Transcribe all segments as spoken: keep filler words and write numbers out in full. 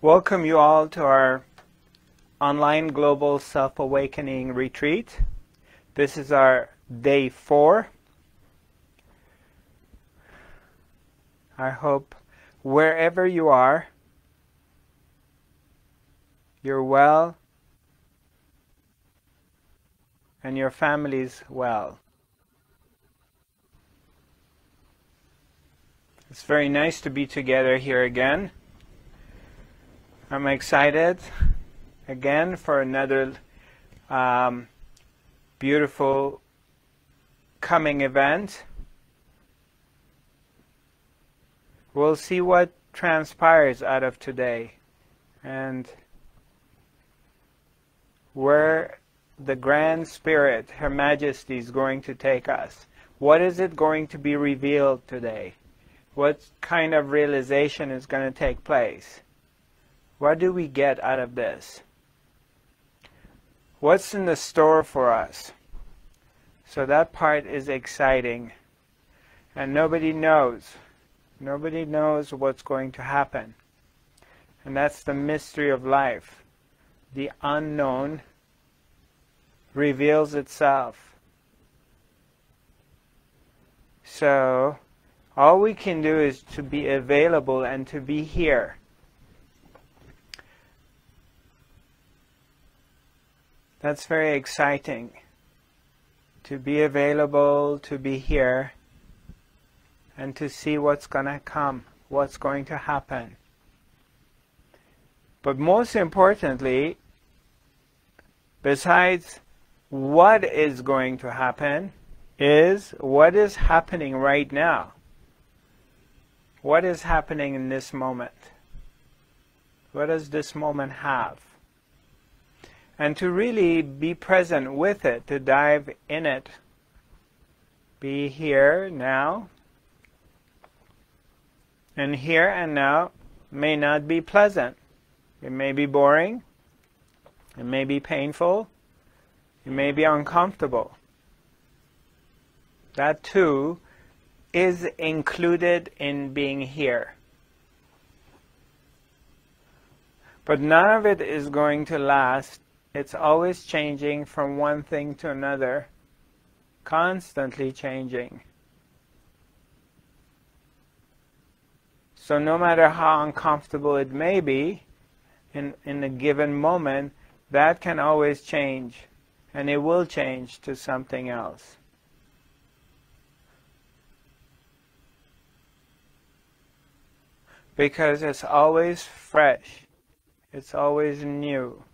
Welcome you all to our online global self-awakening retreat. This is our day four. I hope wherever you are, you're well and your family's well. It's very nice to be together here again. I'm excited again for another um, beautiful coming event. We'll see what transpires out of today and where the Grand Spirit, Her Majesty, is going to take us. What is it going to be revealed today? What kind of realization is going to take place? What do we get out of this? What's in the store for us? So that part is exciting. And nobody knows. Nobody knows what's going to happen. And that's the mystery of life. The unknown reveals itself. So all we can do is to be available and to be here. That's very exciting, to be available, to be here, and to see what's going to come, what's going to happen. But most importantly, besides what is going to happen, is what is happening right now. What is happening in this moment? What does this moment have? And to really be present with it, to dive in it. Be here now. And here and now may not be pleasant. It may be boring. It may be painful. It may be uncomfortable. That too is included in being here. But none of it is going to last. It's always changing from one thing to another, constantly changing. So no matter how uncomfortable it may be in, in a given moment, that can always change, and it will change to something else. Because it's always fresh, it's always new.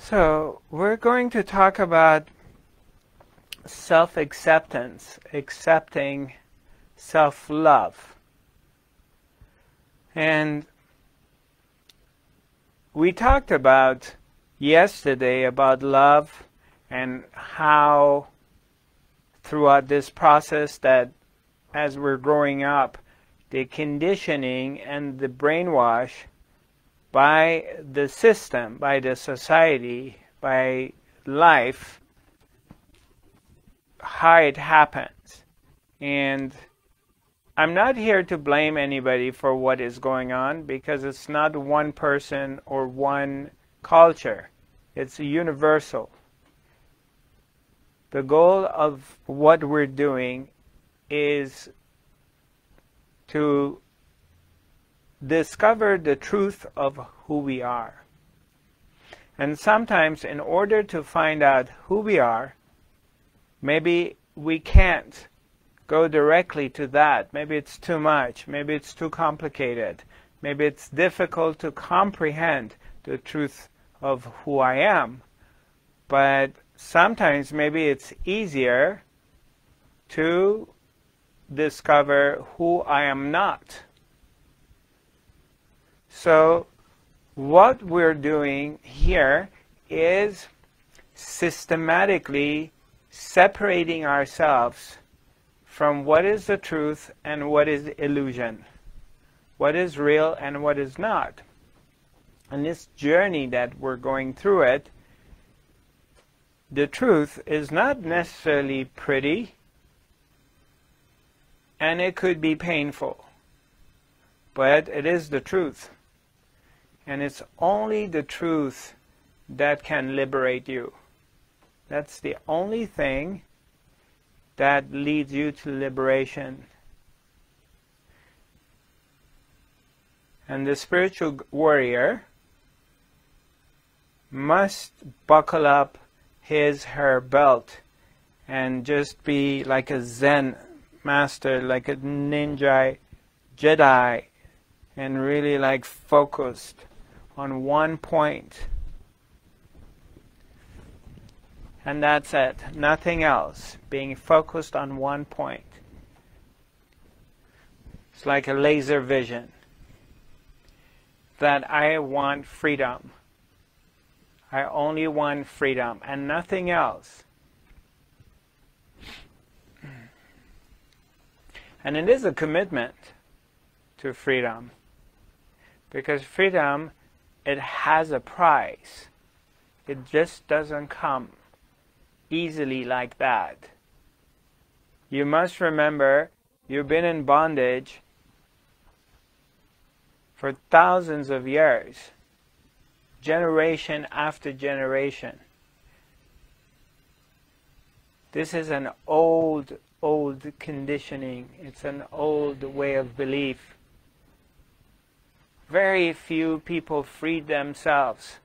So we're going to talk about self-acceptance, accepting self-love. And we talked about yesterday about love and how throughout this process that as we're growing up, the conditioning and the brainwash by the system, by the society, by life, how it happens. And I'm not here to blame anybody for what is going on, because it's not one person or one culture. It's universal. The goal of what we're doing is to discover the truth of who we are. And sometimes in order to find out who we are, maybe we can't go directly to that. Maybe it's too much. Maybe it's too complicated. Maybe it's difficult to comprehend the truth of who I am. But sometimes maybe it's easier to discover who I am not. So what we're doing here is systematically separating ourselves from what is the truth and what is illusion, what is real and what is not. And this journey that we're going through it, the truth is not necessarily pretty, and it could be painful, but it is the truth. And it's only the truth that can liberate you. That's the only thing that leads you to liberation. And the spiritual warrior must buckle up his, her belt and just be like a Zen master, like a ninja Jedi, and really like focused on one point. And that's it, nothing else, being focused on one point. It's like a laser vision, that I want freedom. I only want freedom and nothing else. And it is a commitment to freedom, because freedom, it has a price. It just doesn't come easily like that. You must remember, you've been in bondage for thousands of years, generation after generation. This is an old, old conditioning. It's an old way of belief. Very few people freed themselves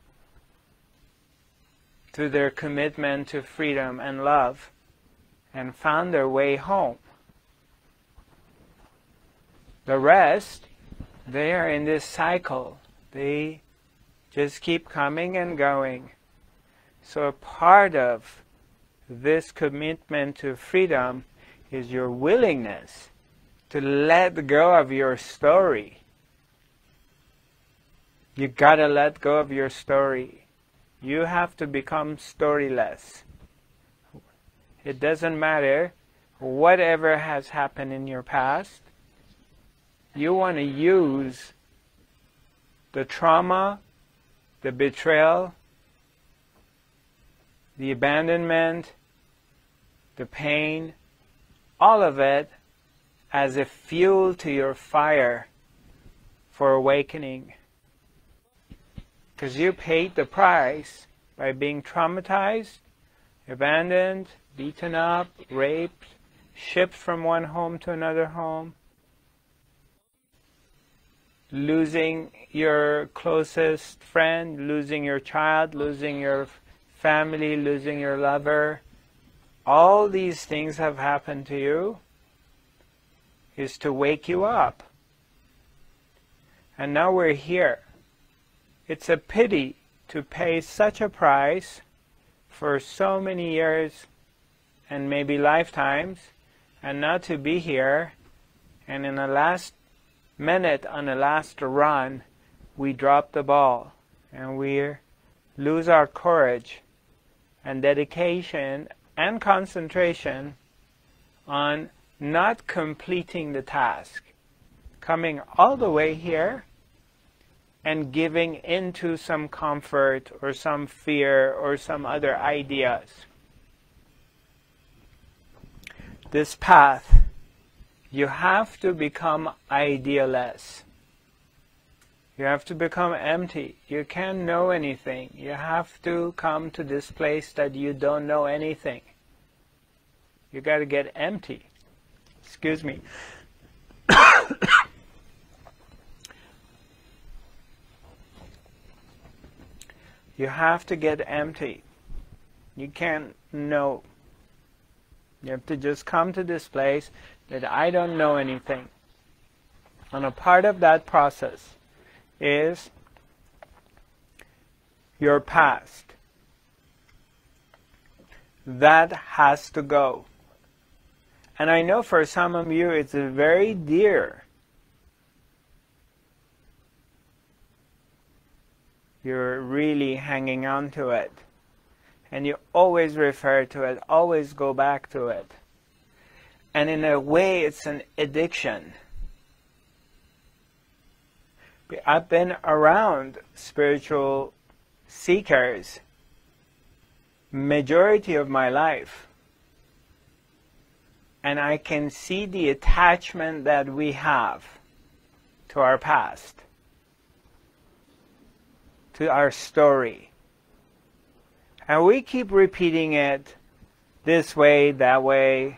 through their commitment to freedom and love and found their way home. The rest, they are in this cycle. They just keep coming and going. So a part of this commitment to freedom is your willingness to let go of your story. You gotta let go of your story. You have to become storyless. It doesn't matter whatever has happened in your past. You want to use the trauma, the betrayal, the abandonment, the pain, all of it as a fuel to your fire for awakening. Because you paid the price by being traumatized, abandoned, beaten up, raped, shipped from one home to another home, losing your closest friend, losing your child, losing your family, losing your lover. All these things have happened to you is to wake you up. And now we're here. It's a pity to pay such a price for so many years and maybe lifetimes, and not to be here, and in the last minute, on the last run, we drop the ball and we lose our courage and dedication and concentration on not completing the task, coming all the way here and giving into some comfort or some fear or some other ideas. This path, you have to become idealist. You have to become empty. You can't know anything. You have to come to this place that you don't know anything. You got to get empty. Excuse me. You have to get empty. You can't know. You have to just come to this place that I don't know anything. And a part of that process is your past. That has to go. And I know for some of you it's very dear. You're really hanging on to it. And you always refer to it, always go back to it. And in a way, it's an addiction. I've been around spiritual seekers majority of my life, and I can see the attachment that we have to our past, to our story. And we keep repeating it this way, that way,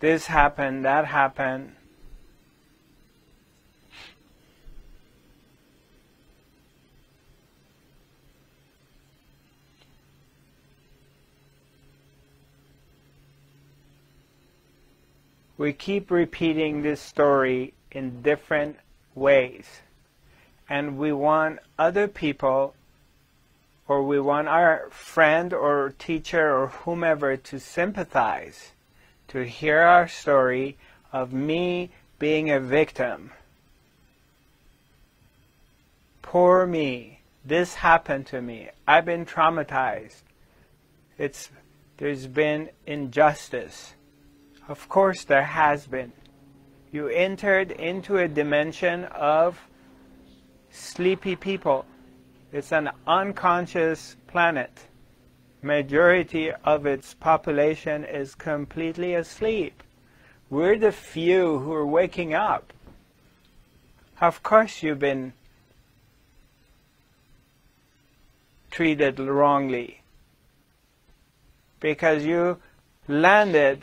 this happened, that happened. We keep repeating this story in different ways, and we want other people, or we want our friend or teacher or whomever to sympathize, to hear our story of me being a victim. Poor me, this happened to me, I've been traumatized, it's, there's been injustice. Of course there has been. You entered into a dimension of sleepy people. It's an unconscious planet. Majority of its population is completely asleep. We're the few who are waking up. Of course you've been treated wrongly, because you landed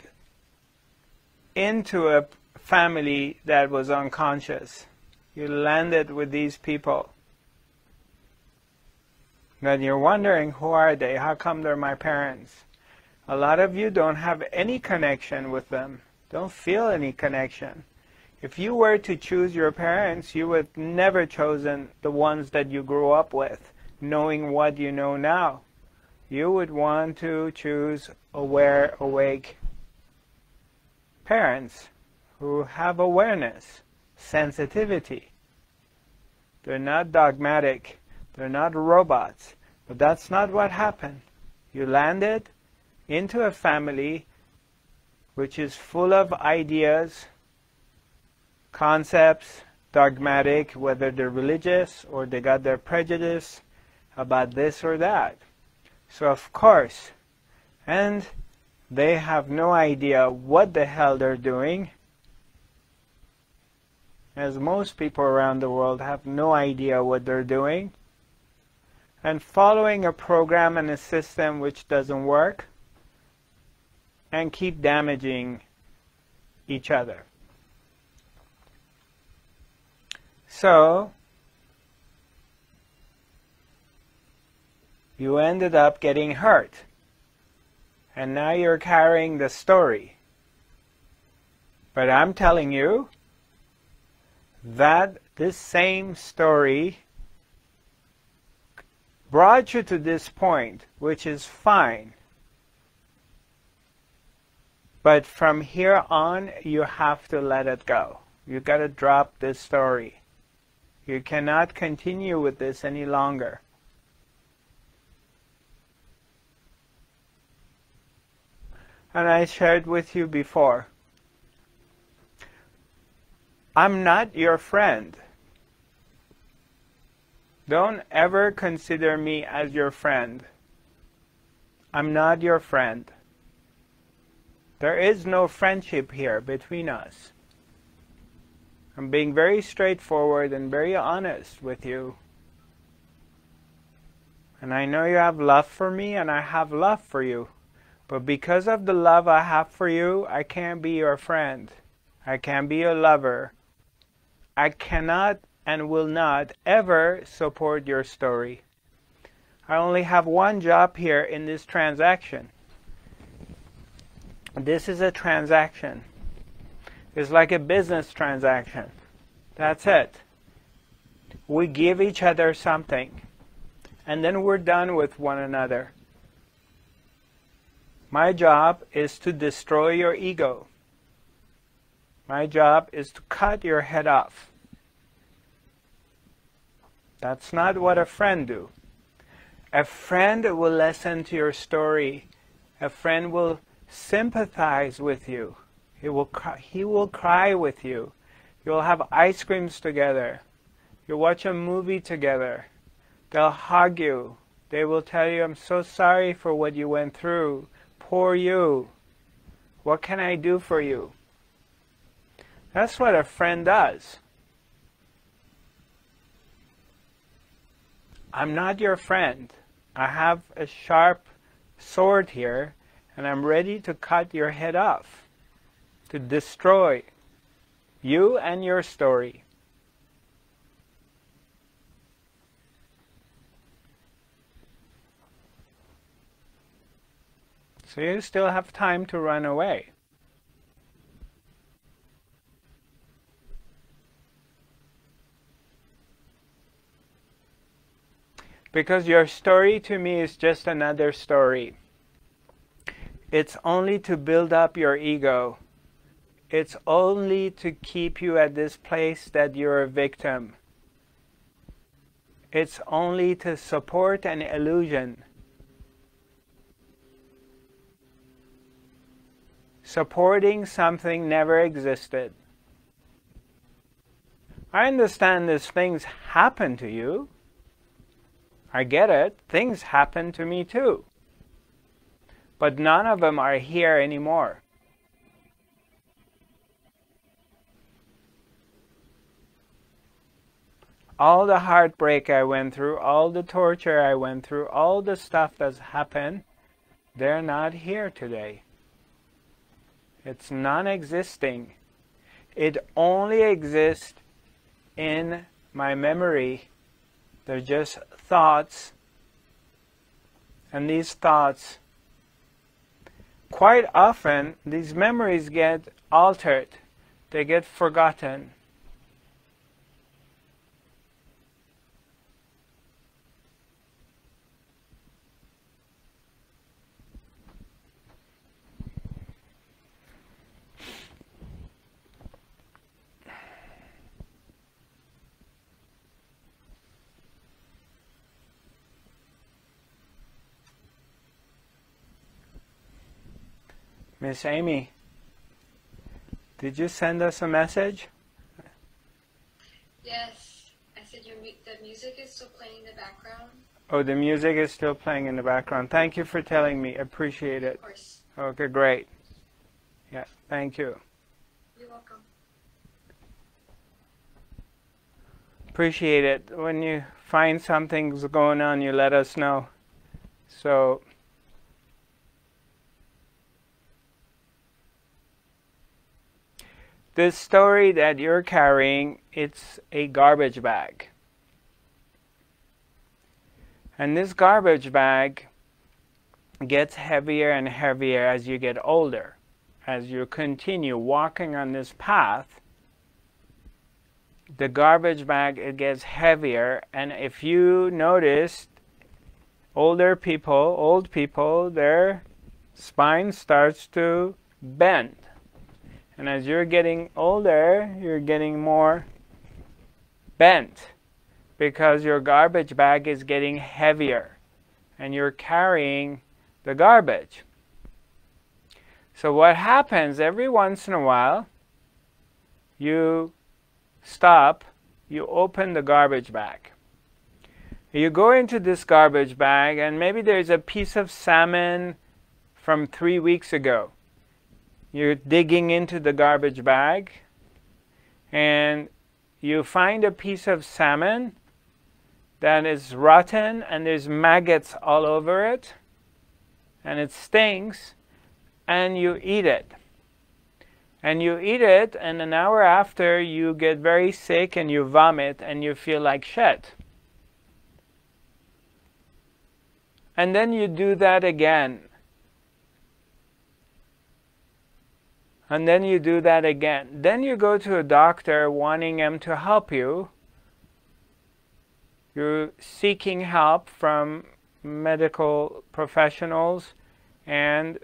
into a family that was unconscious. You landed with these people. Then you're wondering, who are they? How come they're my parents? A lot of you don't have any connection with them. Don't feel any connection. If you were to choose your parents, you would never chosen the ones that you grew up with, knowing what you know now. You would want to choose aware, awake parents who have awareness, sensitivity. They're not dogmatic, they're not robots, but that's not what happened. You landed into a family which is full of ideas, concepts, dogmatic, whether they're religious or they got their prejudice about this or that. So of course, and they have no idea what the hell they're doing, as most people around the world have no idea what they're doing, and following a program and a system which doesn't work, and keep damaging each other. So you ended up getting hurt. And now you're carrying the story. But I'm telling you that this same story brought you to this point, which is fine. But from here on, you have to let it go. You got to drop this story. You cannot continue with this any longer. And I shared with you before, I'm not your friend. Don't ever consider me as your friend. I'm not your friend. There is no friendship here between us. I'm being very straightforward and very honest with you. And I know you have love for me, and I have love for you. But because of the love I have for you, I can't be your friend. I can't be your lover. I cannot and will not ever support your story. I only have one job here in this transaction. This is a transaction. It's like a business transaction. That's it. We give each other something, and then we're done with one another. My job is to destroy your ego. My job is to cut your head off. That's not what a friend do. A friend will listen to your story. A friend will sympathize with you. He will cry, he will cry with you. You'll have ice creams together. You'll watch a movie together. They'll hug you. They will tell you, I'm so sorry for what you went through. Poor you. What can I do for you? That's what a friend does. I'm not your friend. I have a sharp sword here, and I'm ready to cut your head off, to destroy you and your story. So you still have time to run away. Because your story to me is just another story. It's only to build up your ego. It's only to keep you at this place that you're a victim. It's only to support an illusion. Supporting something never existed. I understand these things happen to you. I get it. Things happen to me too. But none of them are here anymore. All the heartbreak I went through, all the torture I went through, all the stuff that's happened, they're not here today. It's non-existing. It only exists in my memory. They're just thoughts, and these thoughts, quite often, these memories get altered. They get forgotten. Miss Amy, did you send us a message? Yes, I said your, the music is still playing in the background. Oh, the music is still playing in the background. Thank you for telling me. Appreciate it. Of course. Okay, great. Yeah, thank you. You're welcome. Appreciate it. When you find something's going on, you let us know. So. This story that you're carrying, it's a garbage bag. And this garbage bag gets heavier and heavier as you get older. As you continue walking on this path, the garbage bag, it gets heavier. And if you noticed, older people, old people, their spine starts to bend. And as you're getting older, you're getting more bent because your garbage bag is getting heavier and you're carrying the garbage. So what happens every once in a while, you stop, you open the garbage bag. You go into this garbage bag and maybe there's a piece of salmon from three weeks ago. You're digging into the garbage bag and you find a piece of salmon that is rotten and there's maggots all over it and it stinks, and you eat it. And you eat it, and an hour after you get very sick and you vomit and you feel like shit. And then you do that again. And then you do that again. Then you go to a doctor wanting him to help you. You're seeking help from medical professionals and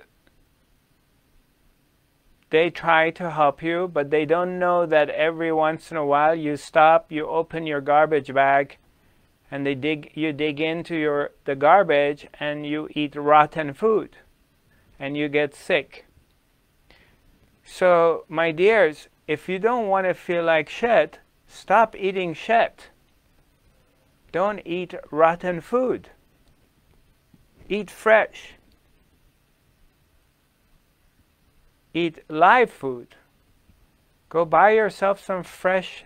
they try to help you, but they don't know that every once in a while you stop, you open your garbage bag and they dig, you dig into your, the garbage and you eat rotten food and you get sick. So, my dears, if you don't want to feel like shit, stop eating shit. Don't eat rotten food. Eat fresh. Eat live food. Go buy yourself some fresh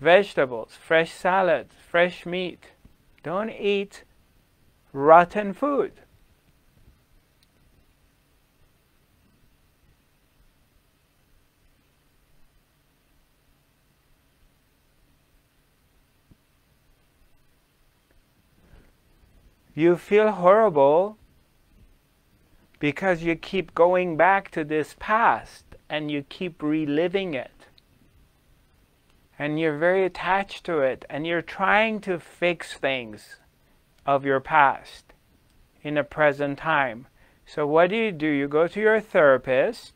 vegetables, fresh salad, fresh meat. Don't eat rotten food. You feel horrible because you keep going back to this past and you keep reliving it. And you're very attached to it and you're trying to fix things of your past in the present time. So what do you do? You go to your therapist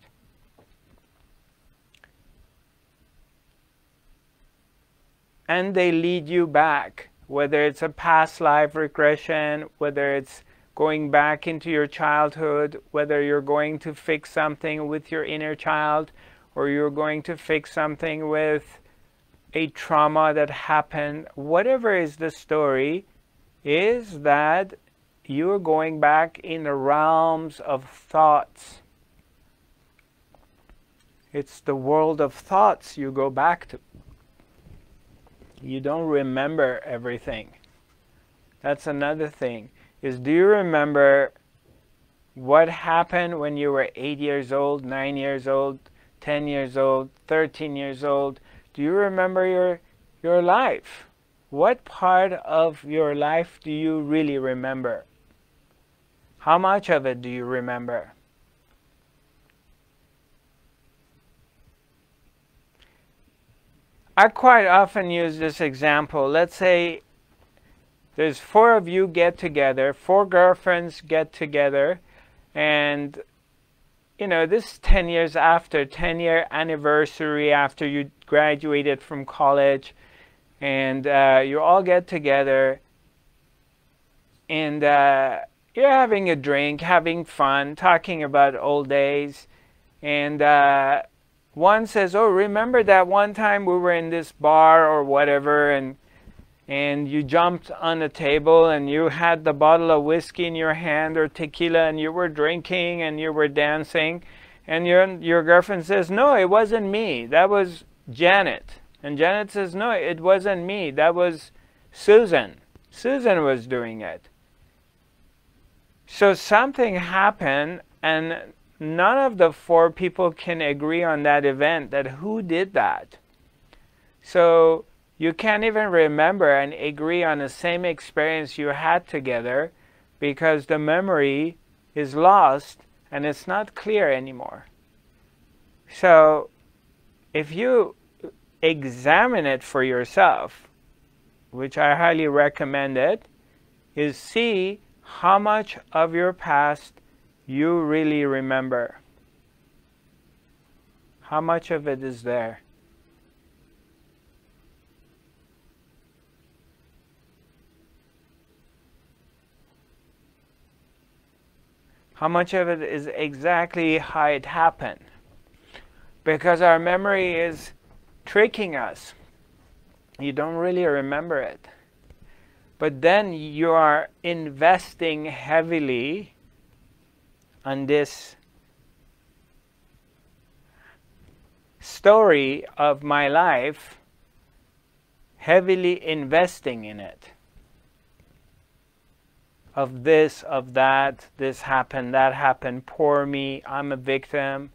and they lead you back. Whether it's a past life regression, whether it's going back into your childhood, whether you're going to fix something with your inner child, or you're going to fix something with a trauma that happened, whatever is the story, is that you're going back in the realms of thoughts. It's the world of thoughts you go back to. You don't remember everything. That's another thing, is do you remember what happened when you were eight years old, nine years old, ten years old, thirteen years old? Do you remember your, your life? What part of your life do you really remember? How much of it do you remember? I quite often use this example. Let's say there's four of you get together, four girlfriends get together, and you know, this is ten years after, ten year anniversary after you graduated from college, and uh, you all get together and uh, you're having a drink, having fun, talking about old days, and uh, one says, oh, remember that one time we were in this bar or whatever, and and you jumped on a table and you had the bottle of whiskey in your hand or tequila and you were drinking and you were dancing, and your your girlfriend says, no, it wasn't me, that was Janet. And Janet says, no, it wasn't me, that was Susan. Susan was doing it. So something happened and none of the four people can agree on that event, that who did that. So you can't even remember and agree on the same experience you had together because the memory is lost and it's not clear anymore. So if you examine it for yourself, which I highly recommend it, is see how much of your past you really remember. How much of it is there? How much of it is exactly how it happened? Because our memory is tricking us. You don't really remember it. But then you are investing heavily on this story of my life, heavily investing in it. Of this, of that, this happened, that happened, poor me, I'm a victim.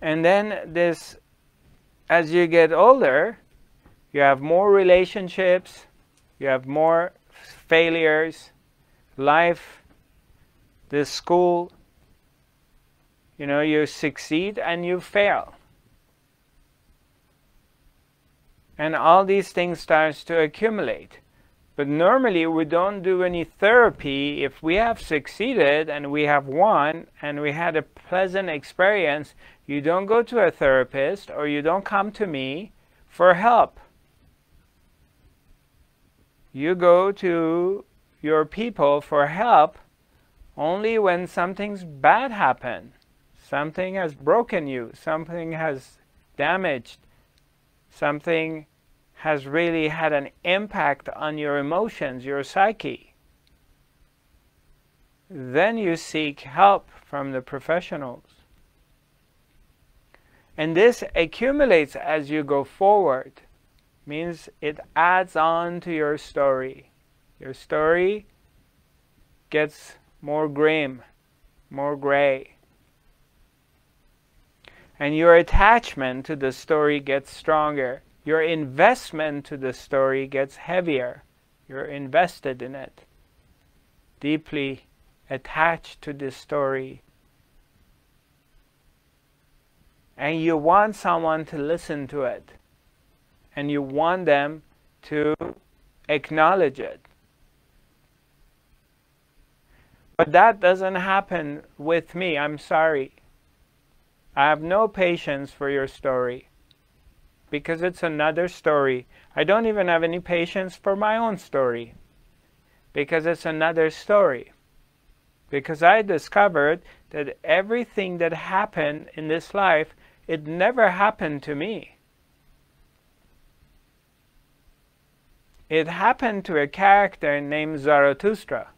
And then this, as you get older, you have more relationships, you have more failures, life, this school, you know, you succeed and you fail. And all these things starts to accumulate. But normally we don't do any therapy. If we have succeeded and we have won and we had a pleasant experience, you don't go to a therapist or you don't come to me for help. You go to your people for help only when something's bad happened, Something has broken you, something has damaged, something has really had an impact on your emotions, your psyche. Then you seek help from the professionals. And this accumulates as you go forward, means it adds on to your story. Your story gets more grim, more gray. And your attachment to the story gets stronger. Your investment to the story gets heavier. You're invested in it, deeply attached to the story. And you want someone to listen to it. And you want them to acknowledge it. But that doesn't happen with me. I'm sorry. I have no patience for your story, because it's another story. I don't even have any patience for my own story, because it's another story. Because I discovered that everything that happened in this life, it never happened to me. It happened to a character named Zarathustra,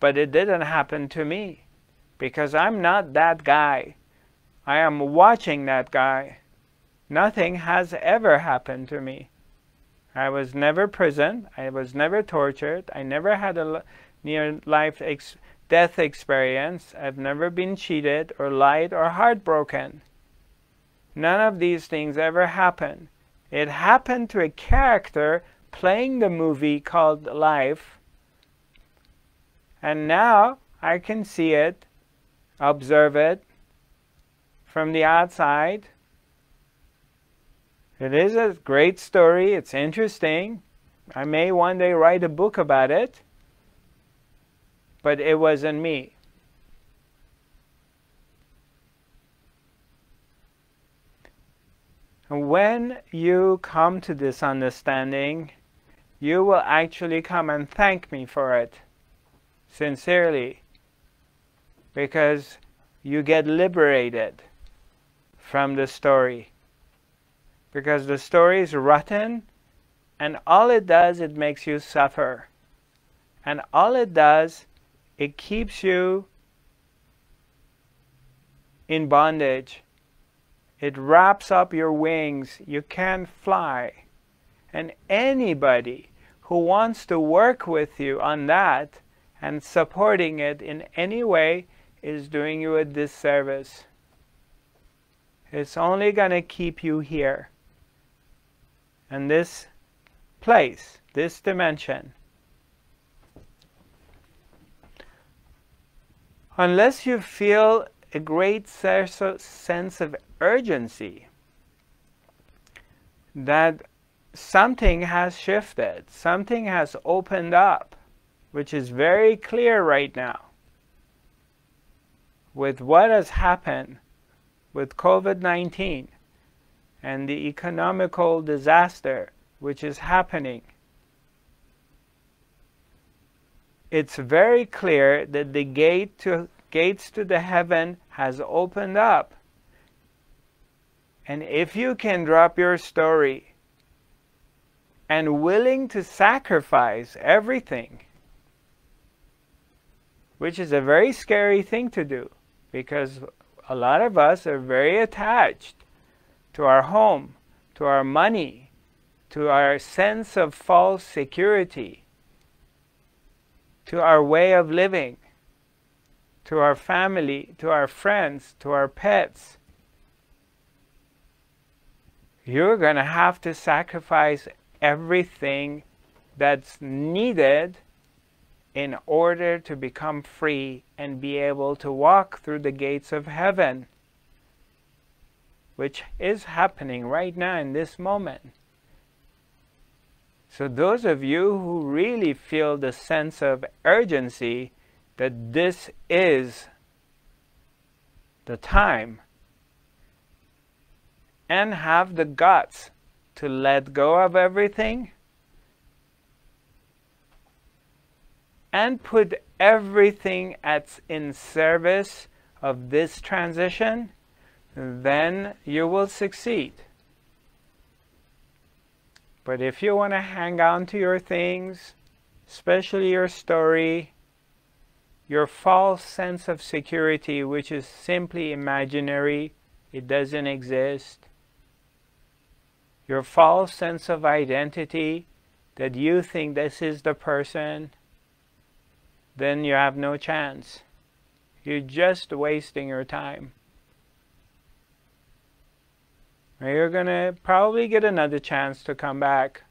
but it didn't happen to me, because I'm not that guy. I am watching that guy. Nothing has ever happened to me. I was never imprisoned. I was never tortured. I never had a near-life ex death experience. I've never been cheated or lied or heartbroken. None of these things ever happened. It happened to a character playing the movie called Life. And now I can see it, observe it, from the outside. It is a great story. It's interesting. I may one day write a book about it. But it wasn't me. When you come to this understanding, you will actually come and thank me for it. Sincerely. Because you get liberated from the story, because the story is rotten, and all it does, it makes you suffer, and all it does, it keeps you in bondage. It wraps up your wings. You can't fly. And anybody who wants to work with you on that and supporting it in any way is doing you a disservice. It's only going to keep you here, in this place, this dimension. Unless you feel a great sense of urgency that something has shifted, something has opened up, which is very clear right now. With what has happened with COVID nineteen and the economical disaster which is happening, it's very clear that the gate to, gates to the heaven has opened up. And if you can drop your story and willing to sacrifice everything, which is a very scary thing to do, because a lot of us are very attached to our home, to our money, to our sense of false security, to our way of living, to our family, to our friends, to our pets. You're going to have to sacrifice everything that's needed in order to become free and be able to walk through the gates of heaven, which is happening right now in this moment. So those of you who really feel the sense of urgency that this is the time, and have the guts to let go of everything, and put everything at in service of this transition, then you will succeed. But if you want to hang on to your things, especially your story, your false sense of security, which is simply imaginary, it doesn't exist, your false sense of identity that you think this is the person, then you have no chance. You're just wasting your time. You're going to probably get another chance to come back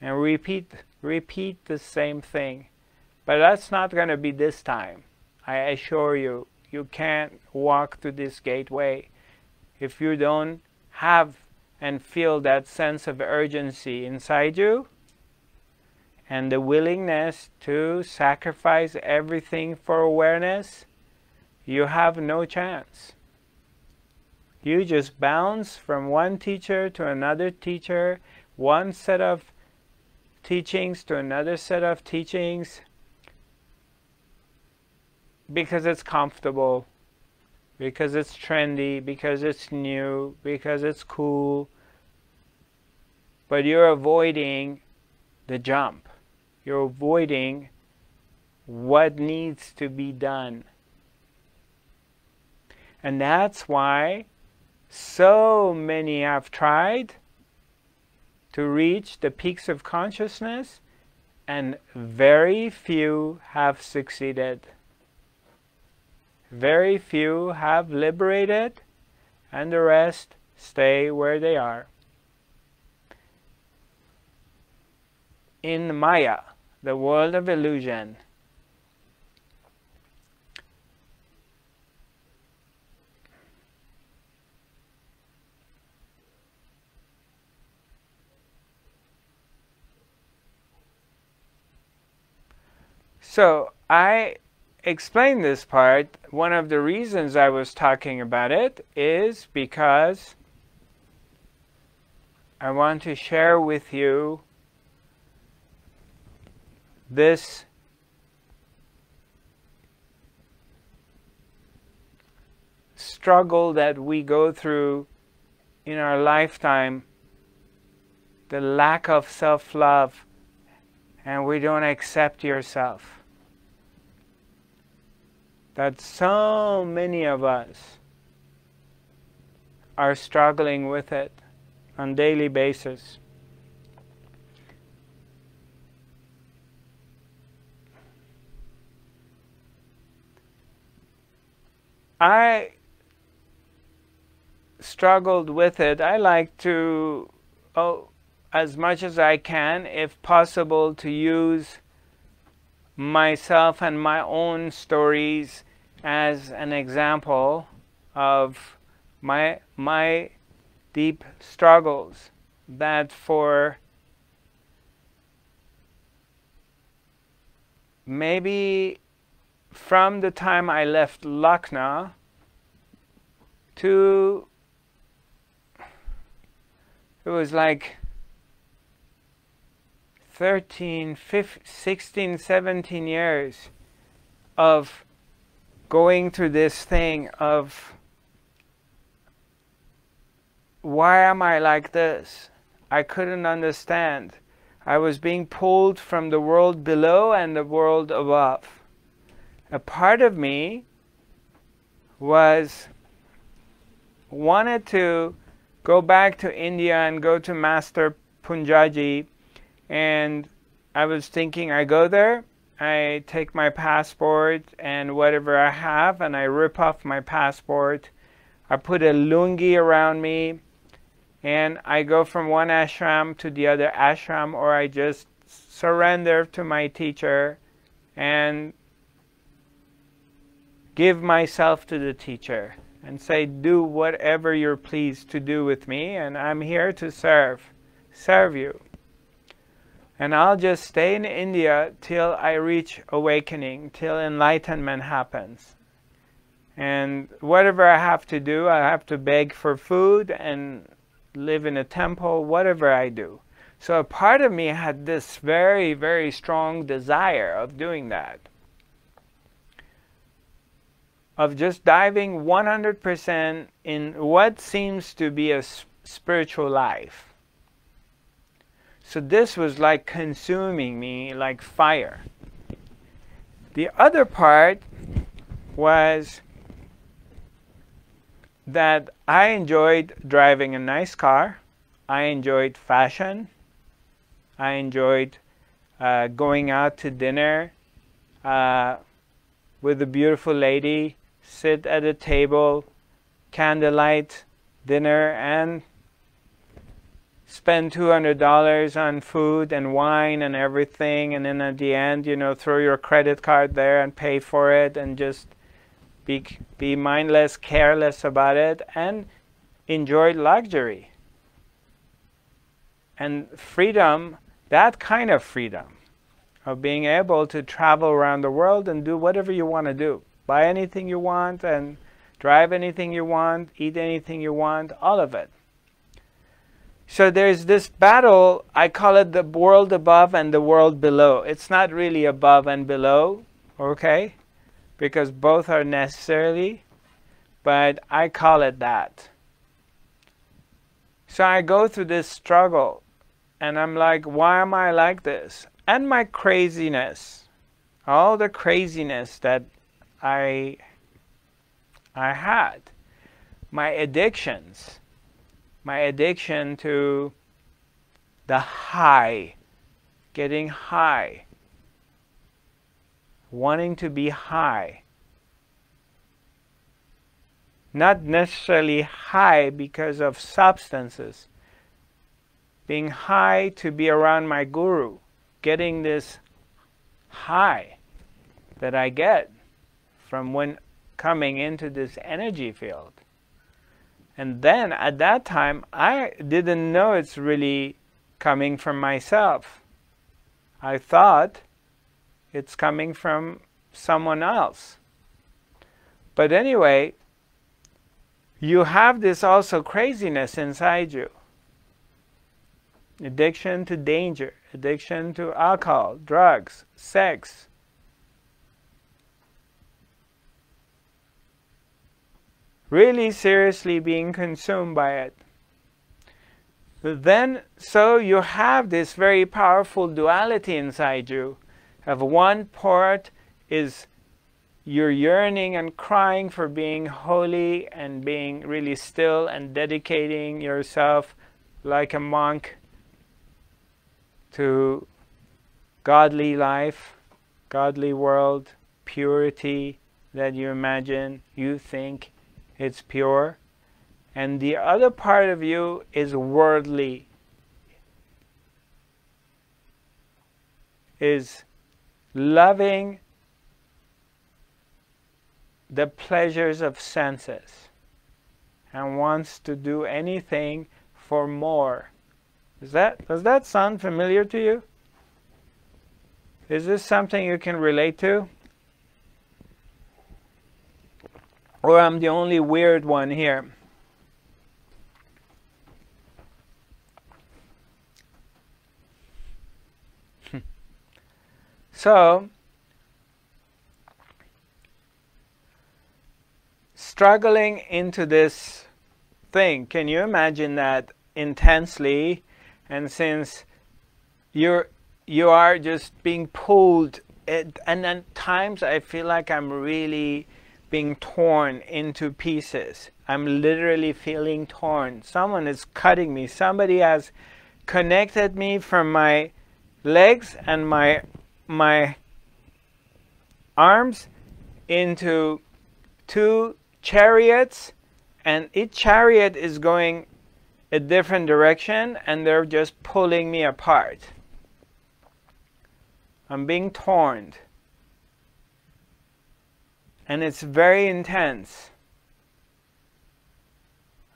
and repeat, repeat the same thing. But that's not going to be this time. I assure you, you can't walk through this gateway if you don't have and feel that sense of urgency inside you and the willingness to sacrifice everything for awareness. You have no chance. You just bounce from one teacher to another teacher, one set of teachings to another set of teachings, because it's comfortable, because it's trendy, because it's new, because it's cool. But you're avoiding the jump. You're avoiding what needs to be done. And that's why so many have tried to reach the peaks of consciousness, and very few have succeeded. Very few have liberated, and the rest stay where they are. In Maya, the world of illusion, so I explain this part. One of the reasons I was talking about it is because I want to share with you this struggle that we go through in our lifetime, the lack of self-love, and we don't accept yourself. That so many of us are struggling with it on a daily basis. I struggled with it. I like to, oh, as much as I can, if possible, to use myself and my own stories as an example of my, my deep struggles that for maybe from the time I left Lucknow to, it was like thirteen, fifteen, sixteen, seventeen years of going through this thing of, why am I like this? I couldn't understand. I was being pulled from the world below and the world above. A part of me was, wanted to go back to India and go to Master Punjaji, and I was thinking, I go there, I take my passport and whatever I have, and I rip off my passport. I put a lungi around me, and I go from one ashram to the other ashram, or I just surrender to my teacher and give myself to the teacher and say, do whatever you're pleased to do with me, and I'm here to serve, serve you. And I'll just stay in India till I reach awakening, till enlightenment happens. And whatever I have to do, I have to beg for food and live in a temple, whatever I do. So a part of me had this very, very strong desire of doing that. of just diving one hundred percent in what seems to be a spiritual life. So this was like consuming me like fire. The other part was that I enjoyed driving a nice car. I enjoyed fashion. I enjoyed uh, going out to dinner uh, with a beautiful lady, sit at a table, candlelight dinner, and spend two hundred dollars on food and wine and everything, and then at the end, you know, throw your credit card there and pay for it, and just be, be mindless, careless about it, and enjoy luxury and freedom, that kind of freedom of being able to travel around the world and do whatever you want to do. Buy anything you want and drive anything you want, eat anything you want, all of it. So there's this battle, I call it the world above and the world below. It's not really above and below, okay? Because both are necessarily, but I call it that. So I go through this struggle and I'm like, why am I like this? And my craziness, all the craziness that I, I had, my addictions, my addiction to the high, getting high, wanting to be high. Not necessarily high because of substances, being high to be around my guru, getting this high that I get from when coming into this energy field. And then at that time, I didn't know it's really coming from myself. I thought it's coming from someone else. But anyway, you have this also craziness inside you. Addiction to danger, addiction to alcohol, drugs, sex. Really seriously being consumed by it. But then, so you have this very powerful duality inside you. Of one part is you're yearning and crying for being holy and being really still and dedicating yourself like a monk to godly life, godly world, purity that you imagine, you think, it's pure. And the other part of you is worldly, is loving the pleasures of senses and wants to do anything for more. Is that, does that sound familiar to you? Is this something you can relate to? Or I'm the only weird one here. So, struggling into this thing, can you imagine that intensely? And since you're, you are just being pulled, it, and at times I feel like I'm really being torn into pieces. I'm literally feeling torn. Someone is cutting me. Somebody has connected me from my legs and my my arms into two chariots, and each chariot is going a different direction, and they're just pulling me apart. I'm being torn. And it's very intense.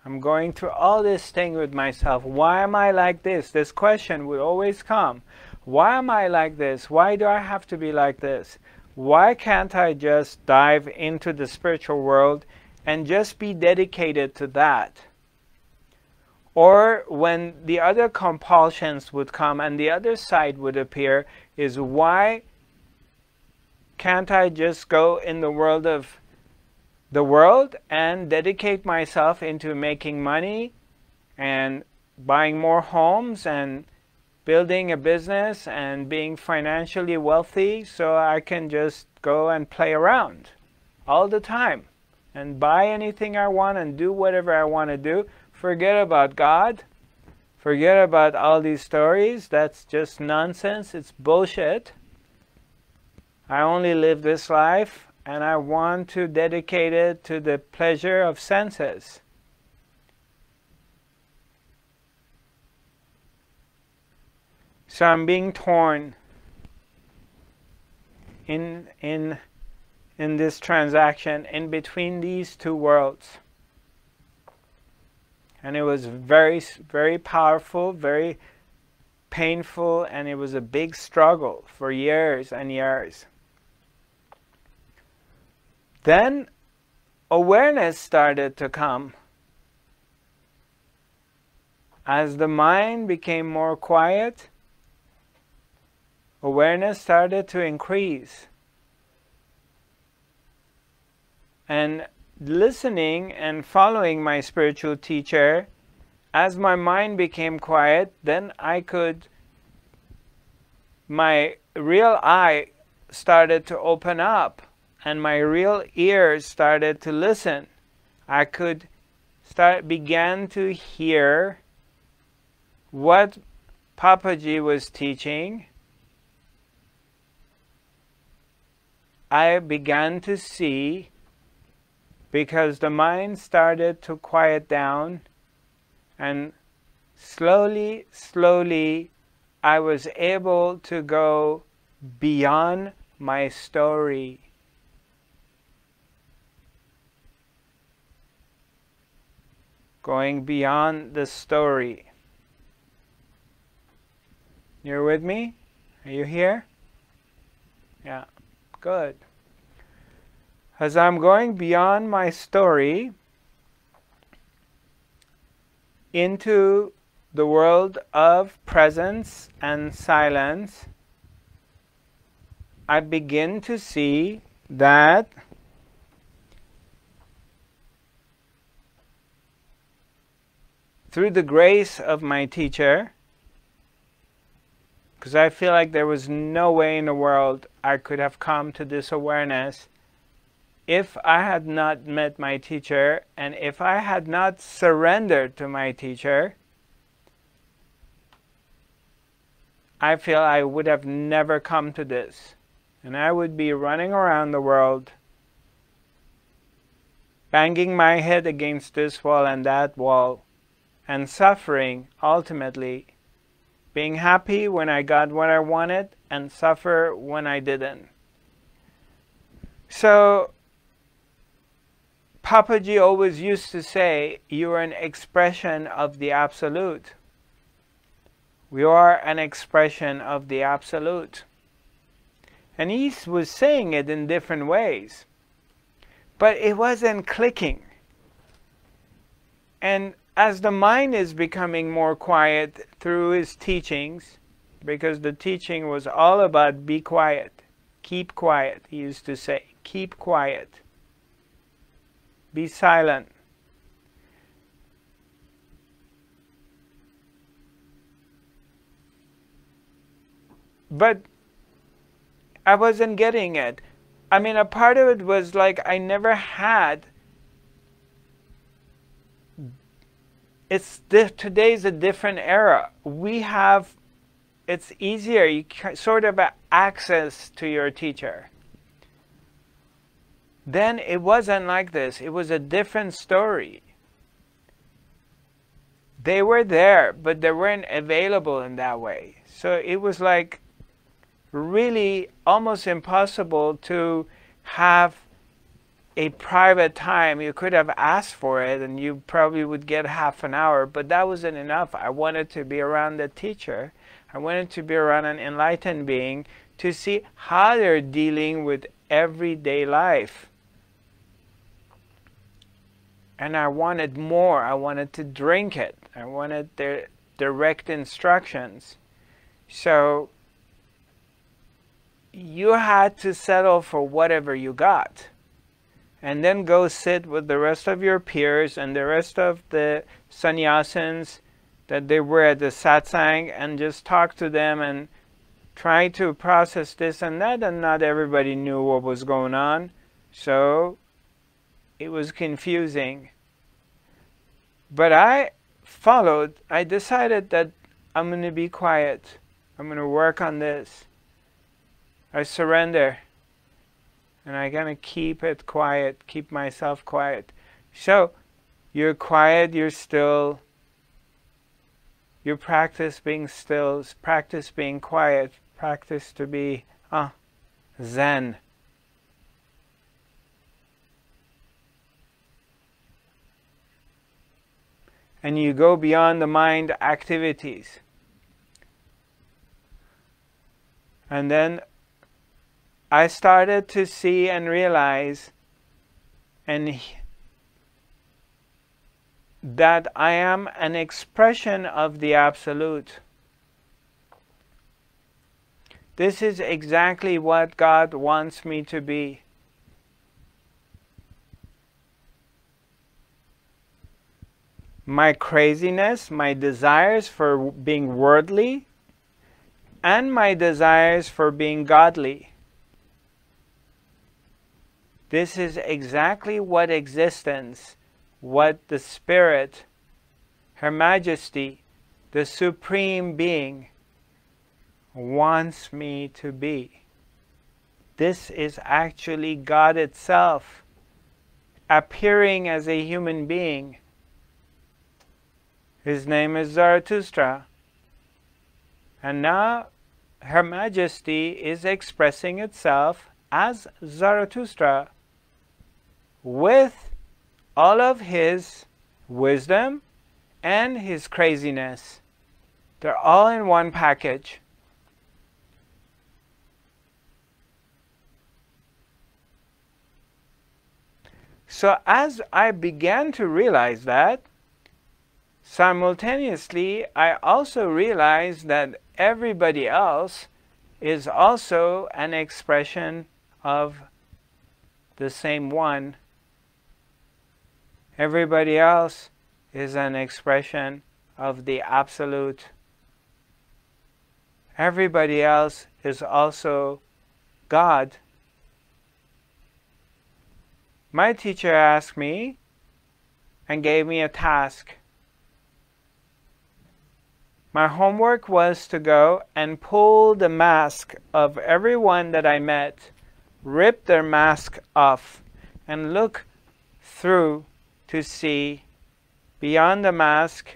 I'm going through all this thing with myself. Why am I like this? This question would always come. Why am I like this? Why do I have to be like this? Why can't I just dive into the spiritual world and just be dedicated to that? Or when the other compulsions would come and the other side would appear is why can't I just go in the world of the world and dedicate myself into making money and buying more homes and building a business and being financially wealthy, so I can just go and play around all the time and buy anything I want and do whatever I want to do. Forget about God. Forget about all these stories. That's just nonsense. It's bullshit. I only live this life and I want to dedicate it to the pleasure of senses. So I'm being torn in, in, in this transaction, in between these two worlds. And it was very, very powerful, very painful, and it was a big struggle for years and years. Then awareness started to come. As the mind became more quiet, awareness started to increase. And listening and following my spiritual teacher, as my mind became quiet, then I could, my real eye started to open up and my real ears started to listen. I could start, began to hear what Papaji was teaching. I began to see, because the mind started to quiet down, and slowly, slowly, I was able to go beyond my story. Going beyond the story. You're with me? Are you here? Yeah. Good. As I'm going beyond my story into the world of presence and silence, I begin to see that through the grace of my teacher, because I feel like there was no way in the world I could have come to this awareness if I had not met my teacher and if I had not surrendered to my teacher. I feel I would have never come to this, and I would be running around the world, banging my head against this wall and that wall, and suffering ultimately. Being happy when I got what I wanted and suffer when I didn't. So Papaji always used to say, you are an expression of the absolute. We are an expression of the absolute. And he was saying it in different ways, but it wasn't clicking. And as the mind is becoming more quiet through his teachings, because the teaching was all about be quiet, keep quiet, he used to say, keep quiet, be silent. But I wasn't getting it. I mean, a part of it was like I never had. It's today's a different era. We have, it's easier. You sort of have access to your teacher. Then it wasn't like this. It was a different story. They were there, but they weren't available in that way. So it was like really almost impossible to have a private time. You could have asked for it and you probably would get half an hour, but that wasn't enough. I wanted to be around the teacher. I wanted to be around an enlightened being to see how they're dealing with everyday life. And I wanted more. I wanted to drink it. I wanted their direct instructions. So you had to settle for whatever you got. and then go sit with the rest of your peers and the rest of the sannyasins that they were at the satsang, and just talk to them and try to process this and that. And not everybody knew what was going on, so it was confusing. But I followed, I decided that I'm going to be quiet. I'm going to work on this. I surrender. And I'm going to keep it quiet, keep myself quiet. So you're quiet, you're still. You practice being still, practice being quiet, practice to be uh, Zen. And you go beyond the mind activities. And then I started to see and realize and that I am an expression of the Absolute. This is exactly what God wants me to be. My craziness, my desires for being worldly, and my desires for being godly. This is exactly what existence, what the Spirit, Her Majesty, the Supreme Being, wants me to be. This is actually God itself appearing as a human being. His name is Zarathustra. And now Her Majesty is expressing itself as Zarathustra with all of his wisdom and his craziness. They're all in one package. So as I began to realize that, simultaneously, I also realized that everybody else is also an expression of the same one. Everybody else is an expression of the Absolute. Everybody else is also God. My teacher asked me and gave me a task. My homework was to go and pull the mask of everyone that I met, rip their mask off, and look through to see beyond the mask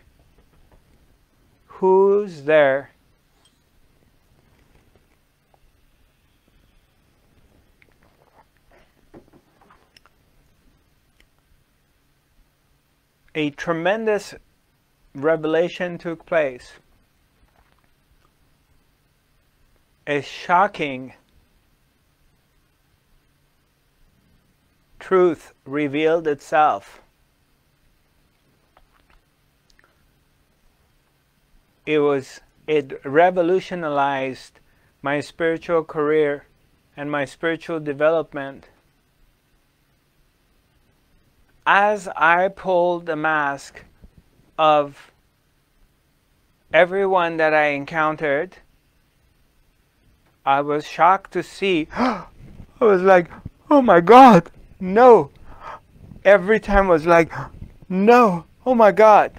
who's there. A tremendous revelation took place. A shocking truth revealed itself. It was, it revolutionized my spiritual career and my spiritual development. As I pulled the mask of everyone that I encountered, I was shocked to see. I was like, oh my God, no. Every time I was like, no, oh my God.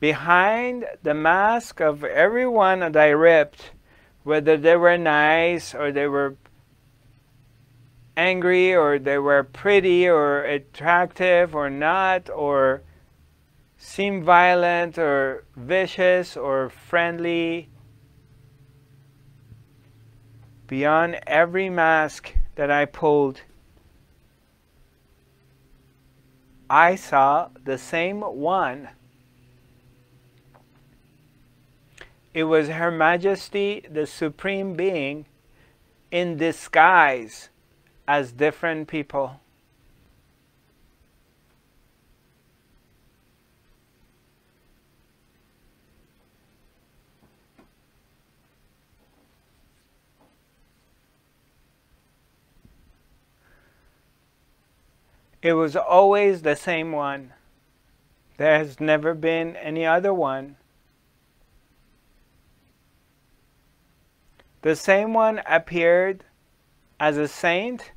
Behind the mask of everyone that I ripped, whether they were nice or they were angry or they were pretty or attractive or not, or seemed violent or vicious or friendly, beyond every mask that I pulled, I saw the same one. It was Her Majesty, the Supreme Being, in disguise as different people. It was always the same one. There has never been any other one. The same one appeared as a saint.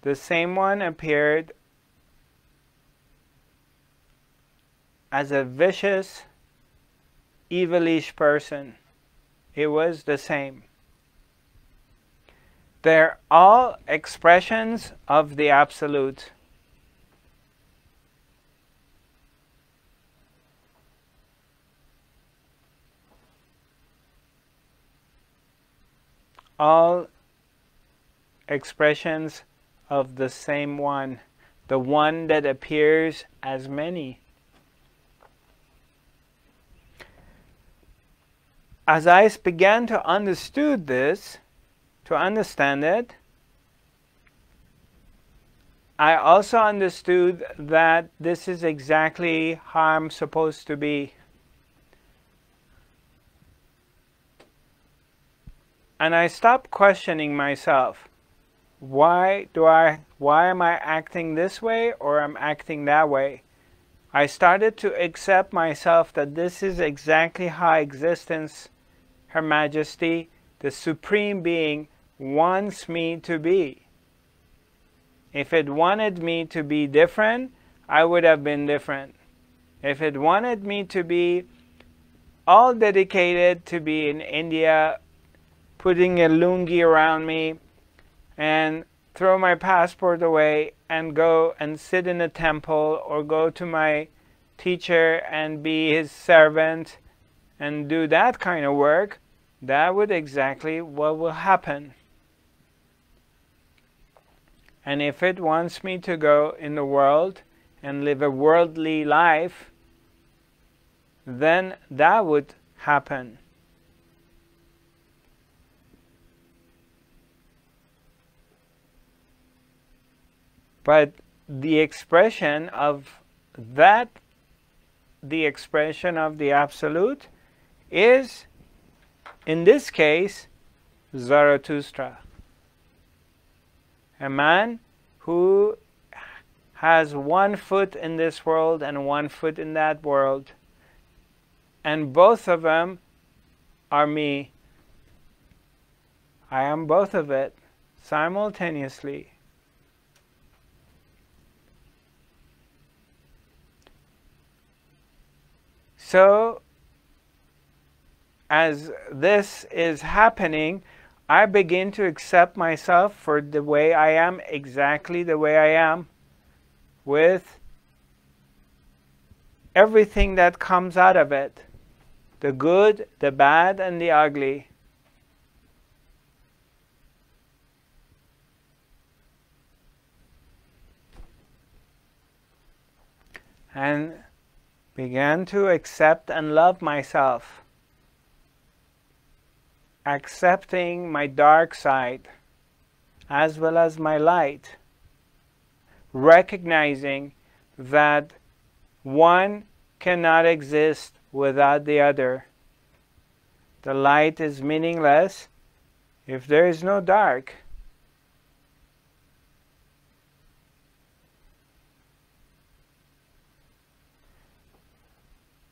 The same one appeared as a vicious, evilish person. It was the same. They're all expressions of the Absolute. All expressions of the same one, the one that appears as many. As I began to understood this, to understand it, I also understood that this is exactly how I'm supposed to be. And I stopped questioning myself. Why do I, why am I acting this way or I'm acting that way? I started to accept myself that this is exactly how existence, Her Majesty, the Supreme Being, wants me to be. If it wanted me to be different, I would have been different. If it wanted me to be all dedicated to be in India, putting a lungi around me and throw my passport away and go and sit in a temple or go to my teacher and be his servant and do that kind of work, that would exactly what will happen. And if it wants me to go in the world and live a worldly life, then that would happen. But the expression of that, the expression of the Absolute, is, in this case, Zarathustra. A man who has one foot in this world and one foot in that world. And both of them are me. I am both of it simultaneously. So, as this is happening, I begin to accept myself for the way I am, exactly the way I am, with everything that comes out of it, the good, the bad, and the ugly. And began to accept and love myself, accepting my dark side as well as my light, recognizing that one cannot exist without the other. The light is meaningless if there is no dark.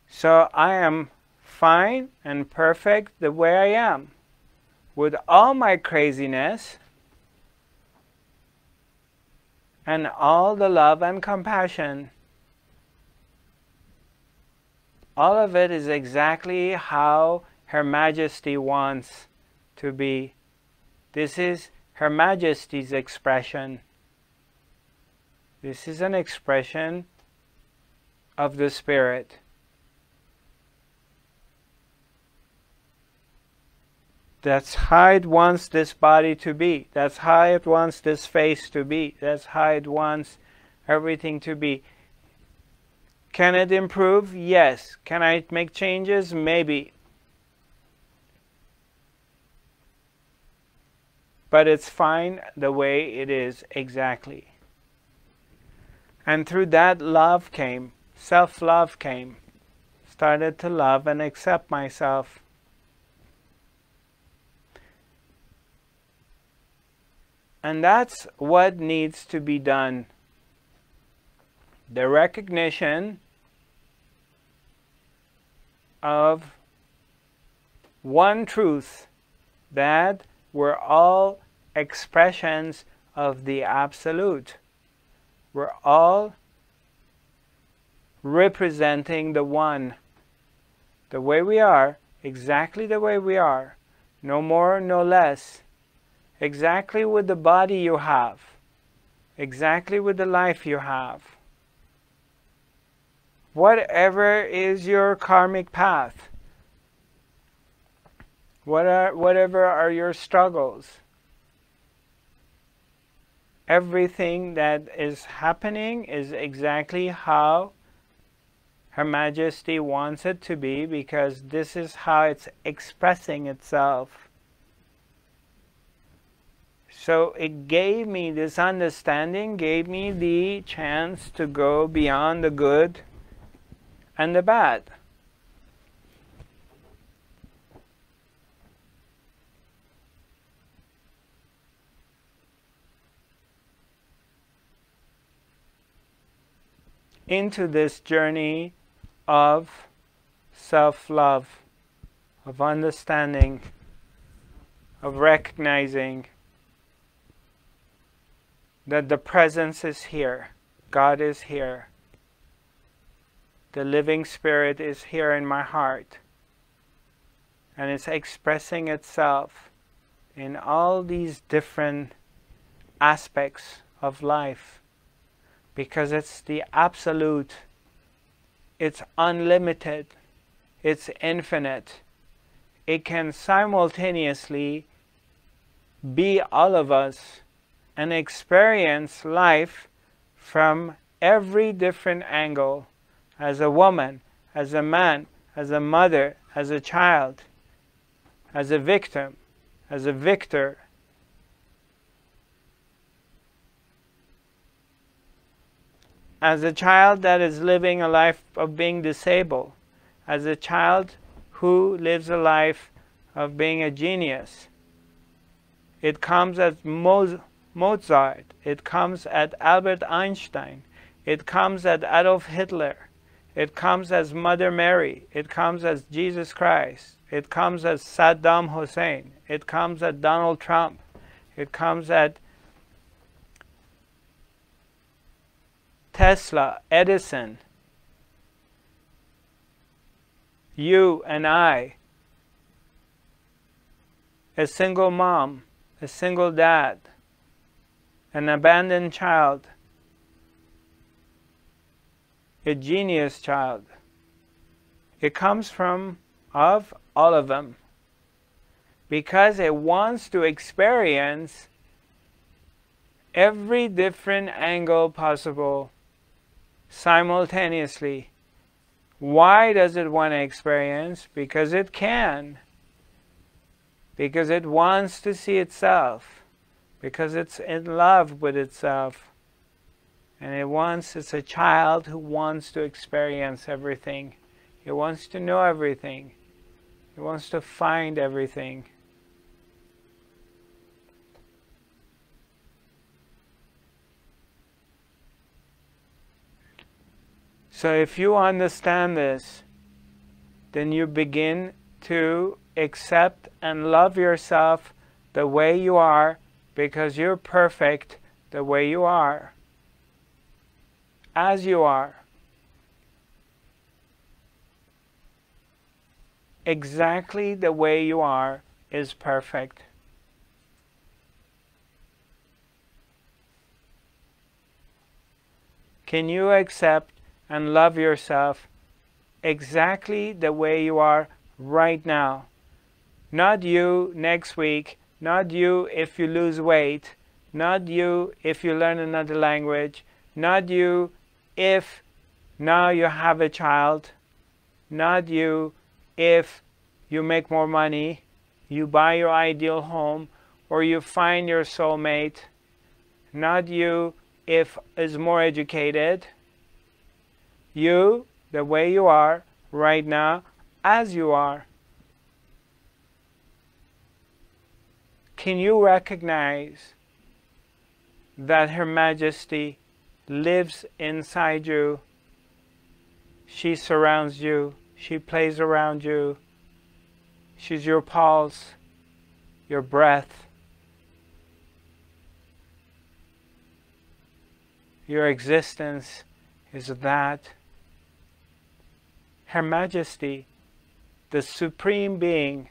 So I am fine and perfect the way I am, with all my craziness and all the love and compassion. All of it is exactly how Her Majesty wants to be. This is Her Majesty's expression. This is an expression of the Spirit. That's how it wants this body to be. That's how it wants this face to be. That's how it wants everything to be. Can it improve? Yes. Can I make changes? Maybe. But it's fine the way it is exactly. And through that, love came. Self-love came. Started to love and accept myself. And that's what needs to be done the recognition of one truth, that we're all expressions of the Absolute. We're all representing the One. The way we are, exactly the way we are, no more, no less, exactly with the body you have, exactly with the life you have. Whatever is your karmic path, what are, whatever are your struggles, everything that is happening is exactly how Her Majesty wants it to be, because this is how it's expressing itself. So it gave me this understanding, gave me the chance to go beyond the good and the bad. Into this journey of self-love, of understanding, of recognizing that the presence is here, God is here, the living spirit is here in my heart, and it's expressing itself in all these different aspects of life, because it's the Absolute. It's unlimited, it's infinite. It can simultaneously be all of us and experience life from every different angle, as a woman, as a man, as a mother, as a child, as a victim, as a victor. As a child that is living a life of being disabled, as a child who lives a life of being a genius. It comes as Mozart, it comes at Albert Einstein, it comes at Adolf Hitler, it comes as Mother Mary, it comes as Jesus Christ, it comes as Saddam Hussein, it comes at Donald Trump, it comes at Tesla, Edison, you and I, a single mom, a single dad, an abandoned child, a genius child. It comes from of all of them, because it wants to experience every different angle possible simultaneously. Why does it want to experience? Because it can. Because it wants to see itself. Because it's in love with itself. And it wants, it's a child who wants to experience everything. It wants to know everything. It wants to find everything. So if you understand this, then you begin to accept and love yourself the way you are, because you're perfect the way you are, as you are, exactly the way you are is perfect. Can you accept and love yourself exactly the way you are right now? Not you next week, not you if you lose weight, not you if you learn another language, not you if now you have a child, not you if you make more money, you buy your ideal home, or you find your soulmate, not you if is more educated. You, the way you are right now, as you are. Can you recognize that Her Majesty lives inside you. She surrounds you. She plays around you. She's your pulse, your breath, your existence is that. Her Majesty, the Supreme Being,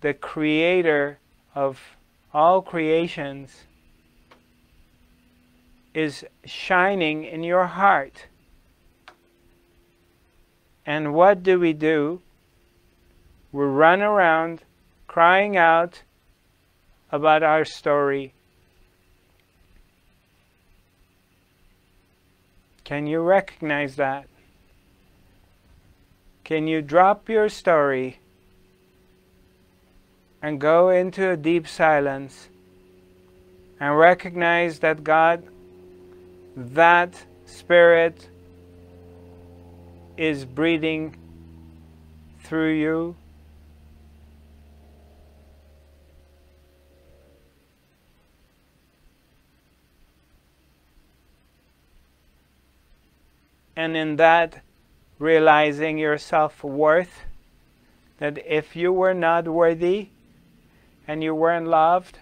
the Creator of all creations, is shining in your heart. And what do we do? We run around crying out about our story. Can you recognize that? Can you drop your story and go into a deep silence and recognize that God, that Spirit, is breathing through you? And in that, realizing your self-worth, that if you were not worthy and you weren't loved,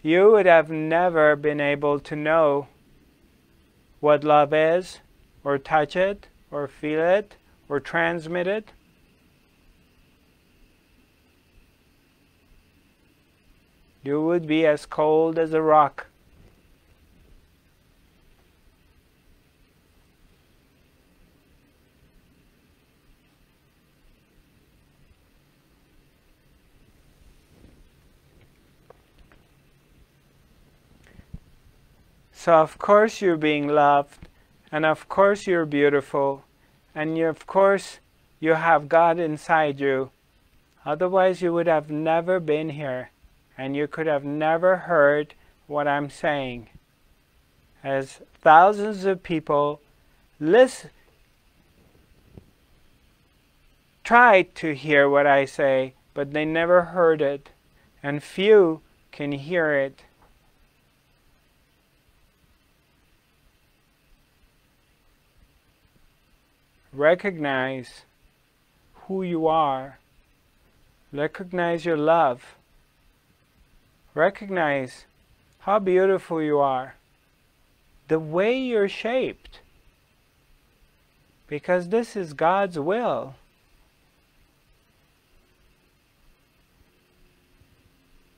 you would have never been able to know what love is, or touch it, or feel it, or transmit it. You would be as cold as a rock. So of course you're being loved, and of course you're beautiful, and you, of course you have God inside you. Otherwise you would have never been here, and you could have never heard what I'm saying. As thousands of people listen, tried to hear what I say, but they never heard it, and few can hear it. Recognize who you are. Recognize your love. Recognize how beautiful you are, the way you're shaped, because this is God's will.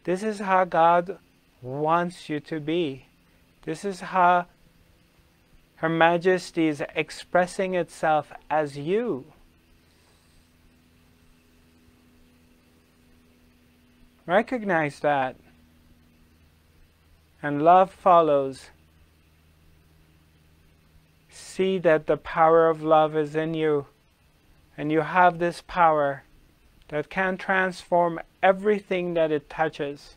This is how God wants you to be. This is how Her Majesty is expressing itself as you. Recognize that, and love follows. See that the power of love is in you, and you have this power that can transform everything that it touches.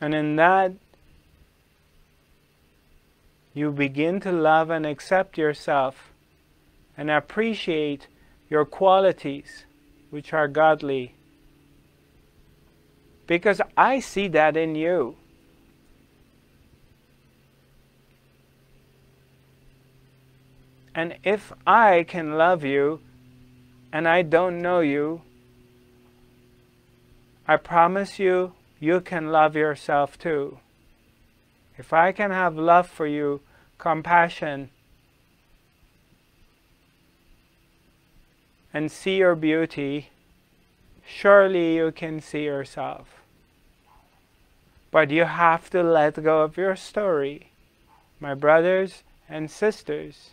And in that, you begin to love and accept yourself and appreciate your qualities, which are godly. Because I see that in you. And if I can love you and I don't know you, I promise you, you can love yourself too. If I can have love for you, compassion, and see your beauty, surely you can see yourself. But you have to let go of your story, my brothers and sisters.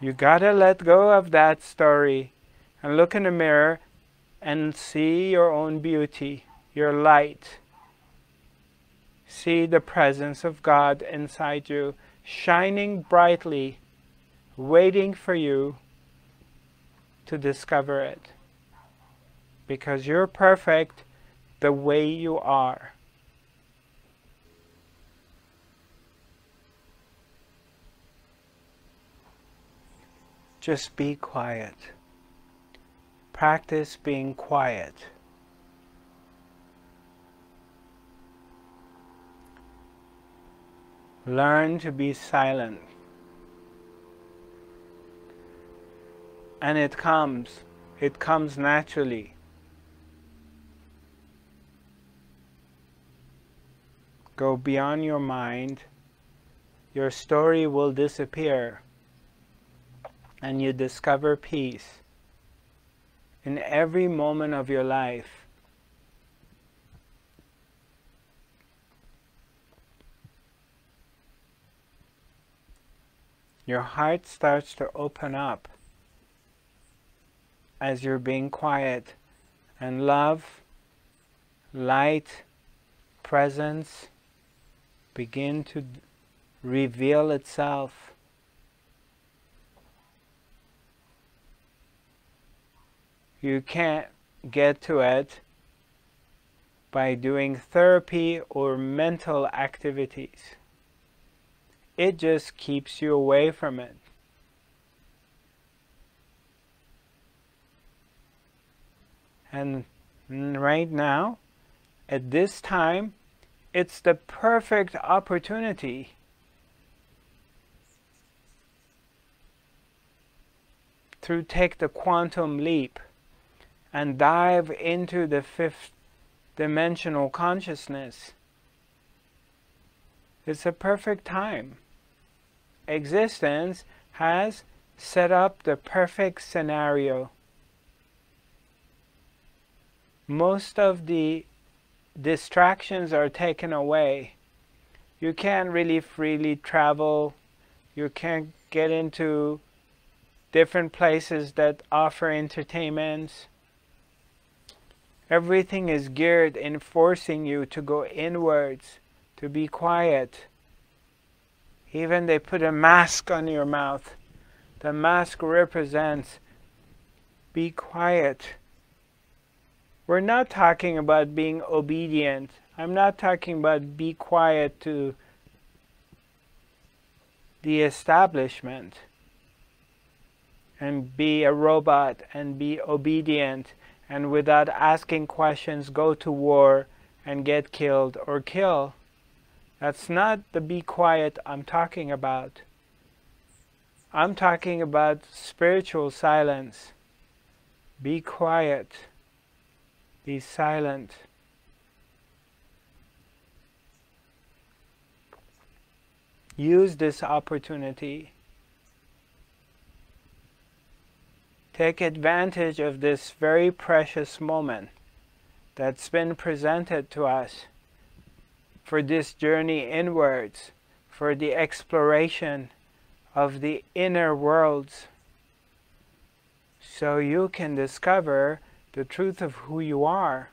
You gotta let go of that story and look in the mirror and see your own beauty, your light. See the presence of God inside you, shining brightly, waiting for you to discover it. Because you're perfect the way you are. Just be quiet. practice being quiet. Learn to be silent. And it comes, it comes naturally. Go beyond your mind. Your story will disappear and you discover peace in every moment of your life. Your heart starts to open up as you're being quiet, and love, light, presence begin to reveal itself. You can't get to it by doing therapy or mental activities. It just keeps you away from it. And right now, at this time, it's the perfect opportunity to take the quantum leap and dive into the fifth dimensional consciousness. It's a perfect time. Existence has set up the perfect scenario. Most of the distractions are taken away. You can't really freely travel. You can't get into different places that offer entertainments. Everything is geared in forcing you to go inwards, to be quiet. Even they put a mask on your mouth. The mask represents be quiet. We're not talking about being obedient. I'm not talking about be quiet to the establishment and be a robot and be obedient and without asking questions go to war and get killed or kill. That's not the be quiet I'm talking about. I'm talking about spiritual silence. Be quiet. Be silent. Use this opportunity. Take advantage of this very precious moment that's been presented to us for this journey inwards, for the exploration of the inner worlds, so you can discover the truth of who you are.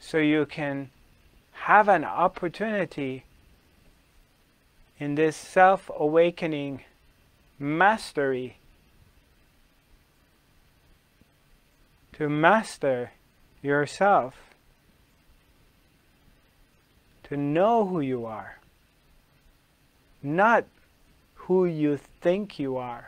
So you can have an opportunity in this self-awakening mastery to master yourself, to know who you are, not who you think you are.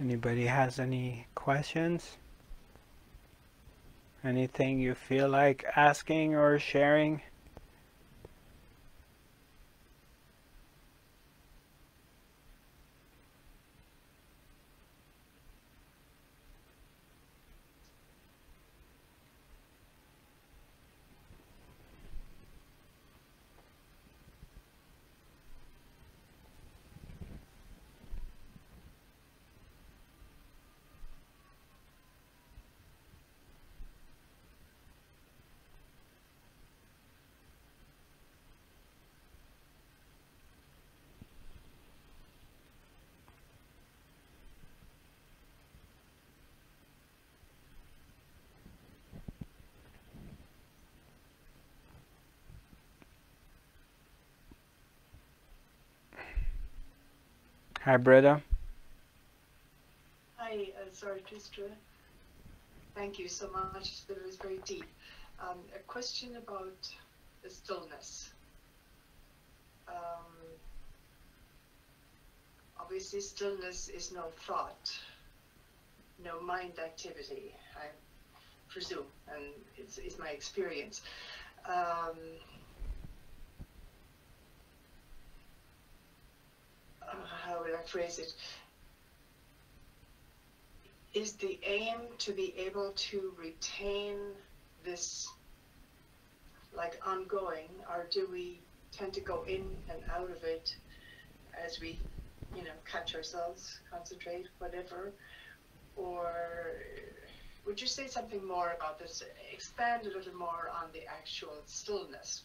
Anybody has any questions? Anything you feel like asking or sharing? Hi, Breda. Hi, uh, Zarathustra. Thank you so much. That was very deep. Um, a question about the stillness. Um, obviously, stillness is no thought, no mind activity, I presume, and it's, it's my experience. Um, How would I phrase it? Is the aim to be able to retain this like ongoing, or do we tend to go in and out of it as we, you know, catch ourselves, concentrate, whatever? Or would you say something more about this? Expand a little more on the actual stillness.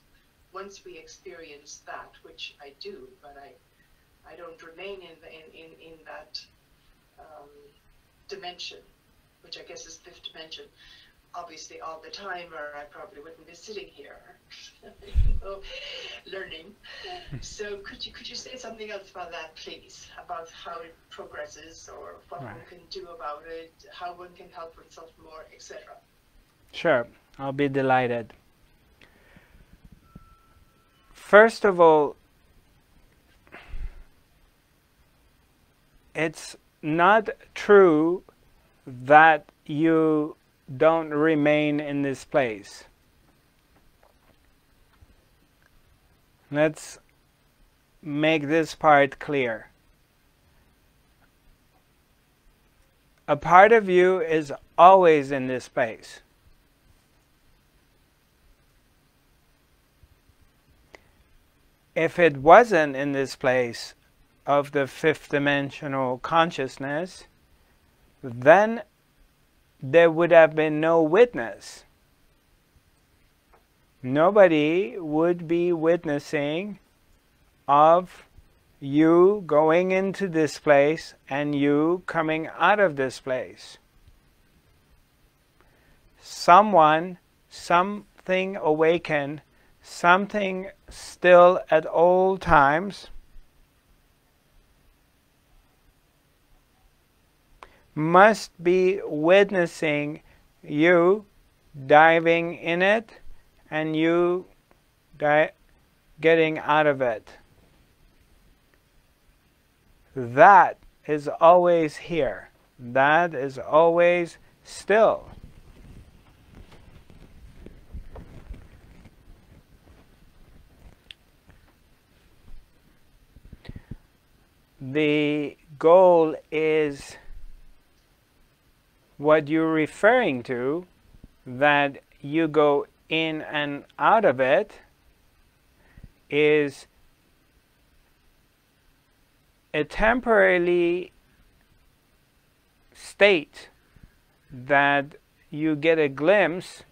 Once we experience that, which I do, but I I don't remain in, the, in, in, in that um, dimension, which I guess is fifth dimension, obviously all the time, or I probably wouldn't be sitting here learning. So could you, could you say something else about that, please, about how it progresses or what right. one can do about it, how one can help oneself more, et cetera? Sure, I'll be delighted. First of all, it's not true that you don't remain in this place. Let's make this part clear. A part of you is always in this place. If it wasn't in this place of the fifth dimensional consciousness, then there would have been no witness. Nobody would be witnessing of you going into this place and you coming out of this place. Someone, something awakened, something still at all times, must be witnessing you diving in it and you di getting out of it. That is always here. That is always still. The goal is what you're referring to, that you go in and out of it, is a temporary state that you get a glimpse.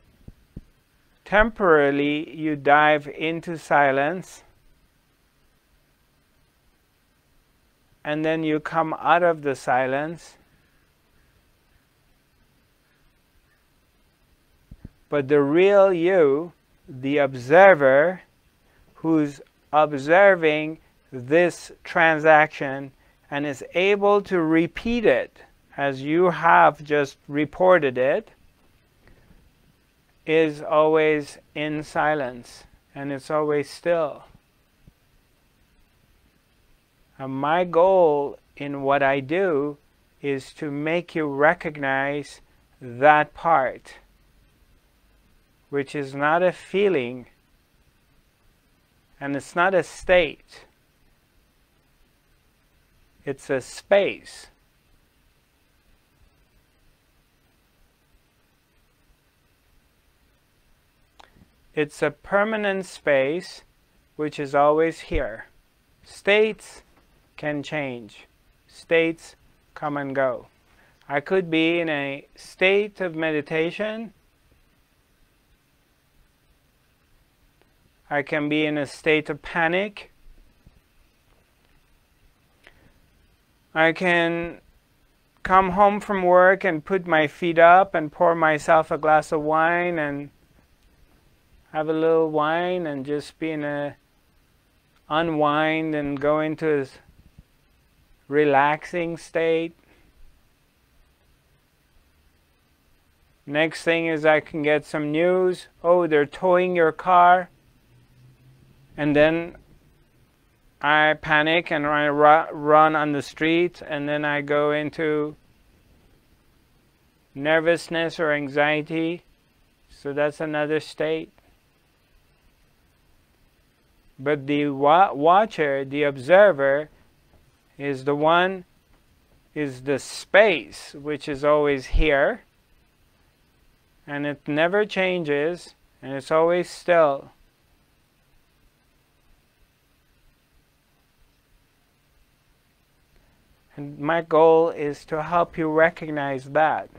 Temporarily, you dive into silence, and then you come out of the silence. But the real you, the observer, who's observing this transaction and is able to repeat it as you have just reported it, is always in silence and it's always still. And my goal in what I do is to make you recognize that part, which is not a feeling, and it's not a state. It's a space. It's a permanent space which is always here. States can change. States come and go. I could be in a state of meditation. I can be in a state of panic. I can come home from work and put my feet up and pour myself a glass of wine and have a little wine and just be in a unwind and go into this relaxing state. Next thing is I can get some news. Oh, they're towing your car. And then I panic and I run on the street, and then I go into nervousness or anxiety. So that's another state. But the wa watcher, the observer, is the one, is the space which is always here, and it never changes, and it's always still. And my goal is to help you recognize that.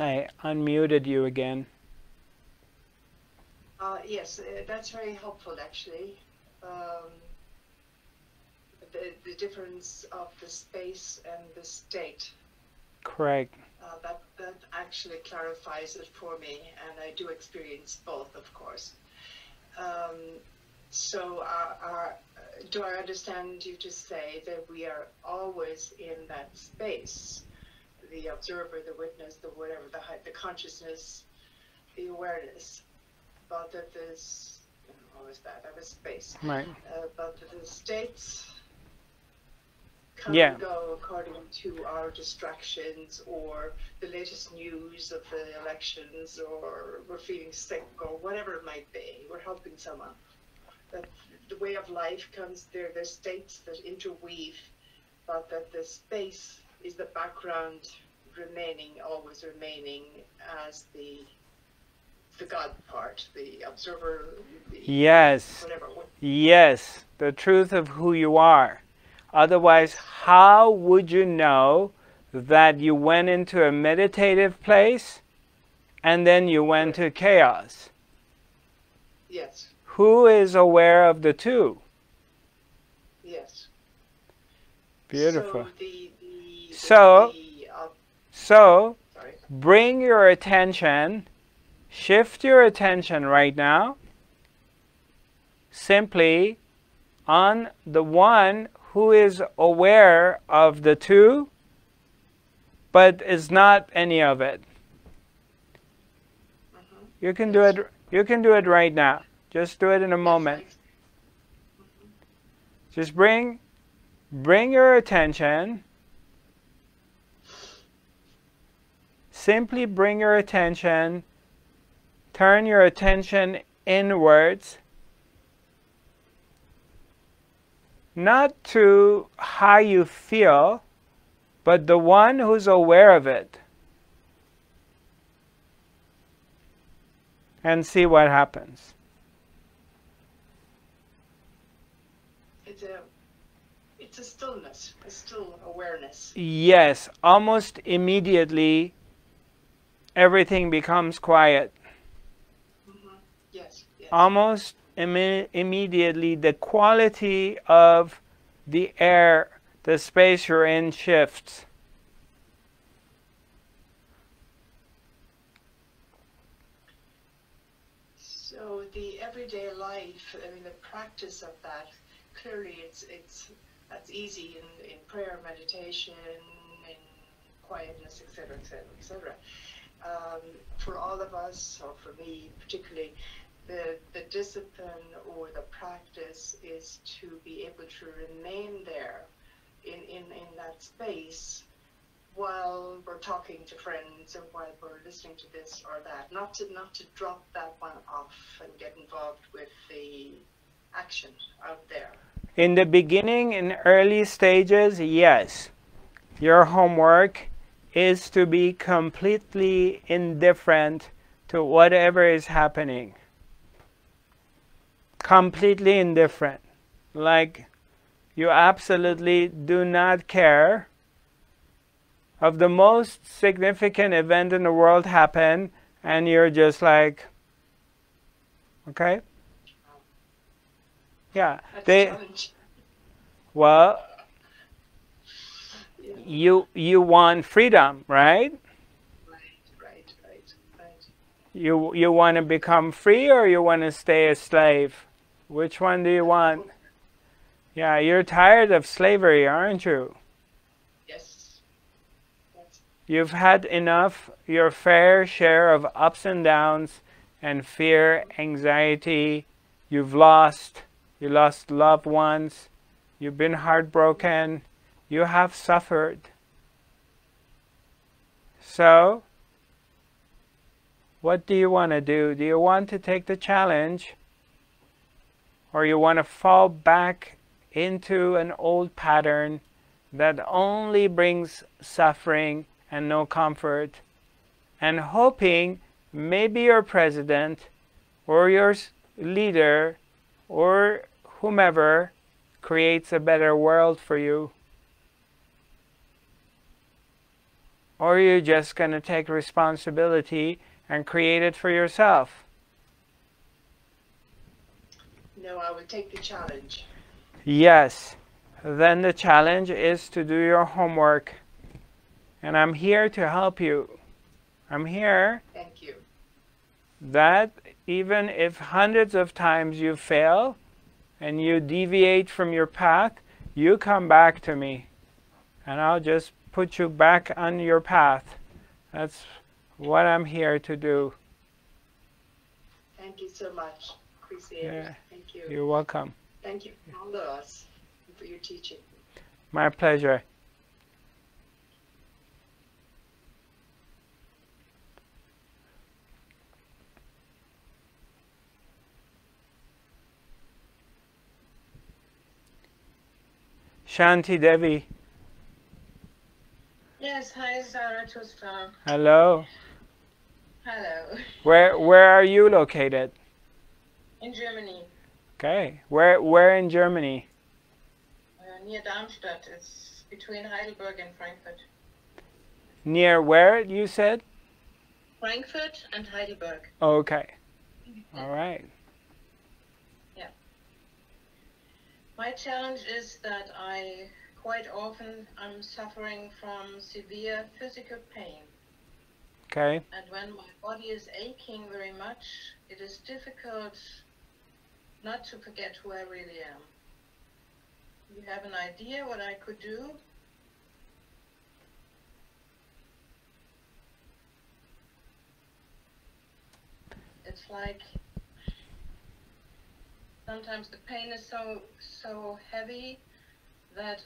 I unmuted you again. Uh, yes, uh, that's very helpful actually. Um, the, the difference of the space and the state. Correct. Uh, that, that actually clarifies it for me, and I do experience both, of course. Um, so our, our, do I understand you to say that we are always in that space? The observer, the witness, the whatever, the, the consciousness, the awareness, but that this, you know, what was that? That was space. Right. Uh, but that the states come yeah. and go according to our distractions or the latest news of the elections, or we're feeling sick or whatever it might be. We're helping someone. That the way of life comes there. There's states that interweave, but that the space is the background remaining, always remaining as the the God part, the observer, the yes, whatever. Yes, the truth of who you are. Otherwise, how would you know that you went into a meditative place and then you went to chaos? Yes. Who is aware of the two? Yes. Beautiful. So the So, so bring your attention, shift your attention right now, simply on the one who is aware of the two, but is not any of it. Mm-hmm. You can do it. You can do it right now. Just do it in a moment. Just bring, bring your attention. Simply bring your attention, turn your attention inwards, not to how you feel, but the one who's aware of it, and see what happens. It's a, it's a stillness, a still awareness. Yes, almost immediately. Everything becomes quiet. Mm-hmm. Yes, yes. Almost imme immediately, the quality of the air, the space you're in, shifts. So the everyday life, I mean, the practice of that, clearly it's, it's, that's easy in, in prayer, meditation, in quietness, et cetera, et cetera, et cetera. Um, for all of us, or for me particularly, the, the discipline or the practice is to be able to remain there in, in, in that space while we're talking to friends or while we're listening to this or that, not to, not to drop that one off and get involved with the action out there. In the beginning, in early stages, yes, your homework is to be completely indifferent to whatever is happening. Completely indifferent. Like, you absolutely do not care. Of the most significant event in the world happen, and you're just like, okay? Yeah. They, well, yeah. you you want freedom, right? Right, right, right, right. You, you want to become free or you want to stay a slave? Which one do you want? Yeah, you're tired of slavery, aren't you? Yes. yes. You've had enough, your fair share of ups and downs and fear, anxiety. You've lost. You lost loved ones. You've been heartbroken. You have suffered. So, what do you want to do? Do you want to take the challenge? Or you want to fall back into an old pattern that only brings suffering and no comfort, and hoping maybe your president or your leader or whomever creates a better world for you? Or are you just going to take responsibility and create it for yourself? No, I will take the challenge. Yes. Then the challenge is to do your homework. And I'm here to help you. I'm here. Thank you. That even if hundreds of times you fail and you deviate from your path, you come back to me. And I'll just put you back on your path. That's what I'm here to do. Thank you so much. Appreciate yeah. it. Thank you. You're welcome. Thank you for all of us and for your teaching. My pleasure. Shanti Devi. Yes, hi Zarathustra. Hello. Hello. Where where are you located? In Germany. Okay. Where where in Germany? Uh, near Darmstadt. It's between Heidelberg and Frankfurt. Near where, you said? Frankfurt and Heidelberg. Okay. All right. Yeah. My challenge is that I quite often I'm suffering from severe physical pain. Okay. And when my body is aching very much, it is difficult not to forget who I really am. You have an idea what I could do? It's like sometimes the pain is so so heavy that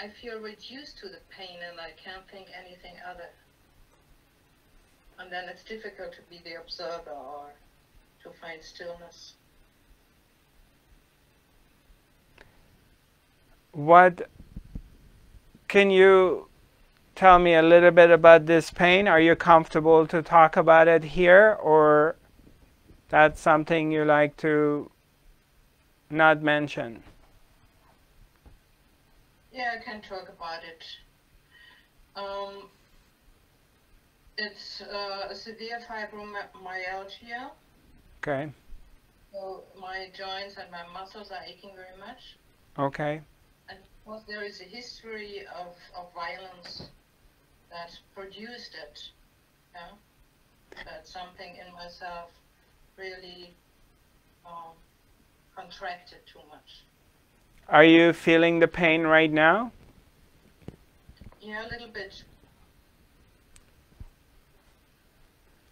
I feel reduced to the pain and I can't think anything other. And then it's difficult to be the observer or to find stillness. What can you tell me a little bit about this pain? Are you comfortable to talk about it here, or that's something you like to not mention? Yeah, I can talk about it. Um, it's uh, a severe fibromyalgia. Okay. So my joints and my muscles are aching very much. Okay. Well, there is a history of, of violence that produced it, yeah? That something in myself really um, contracted too much. Are you feeling the pain right now? Yeah, a little bit.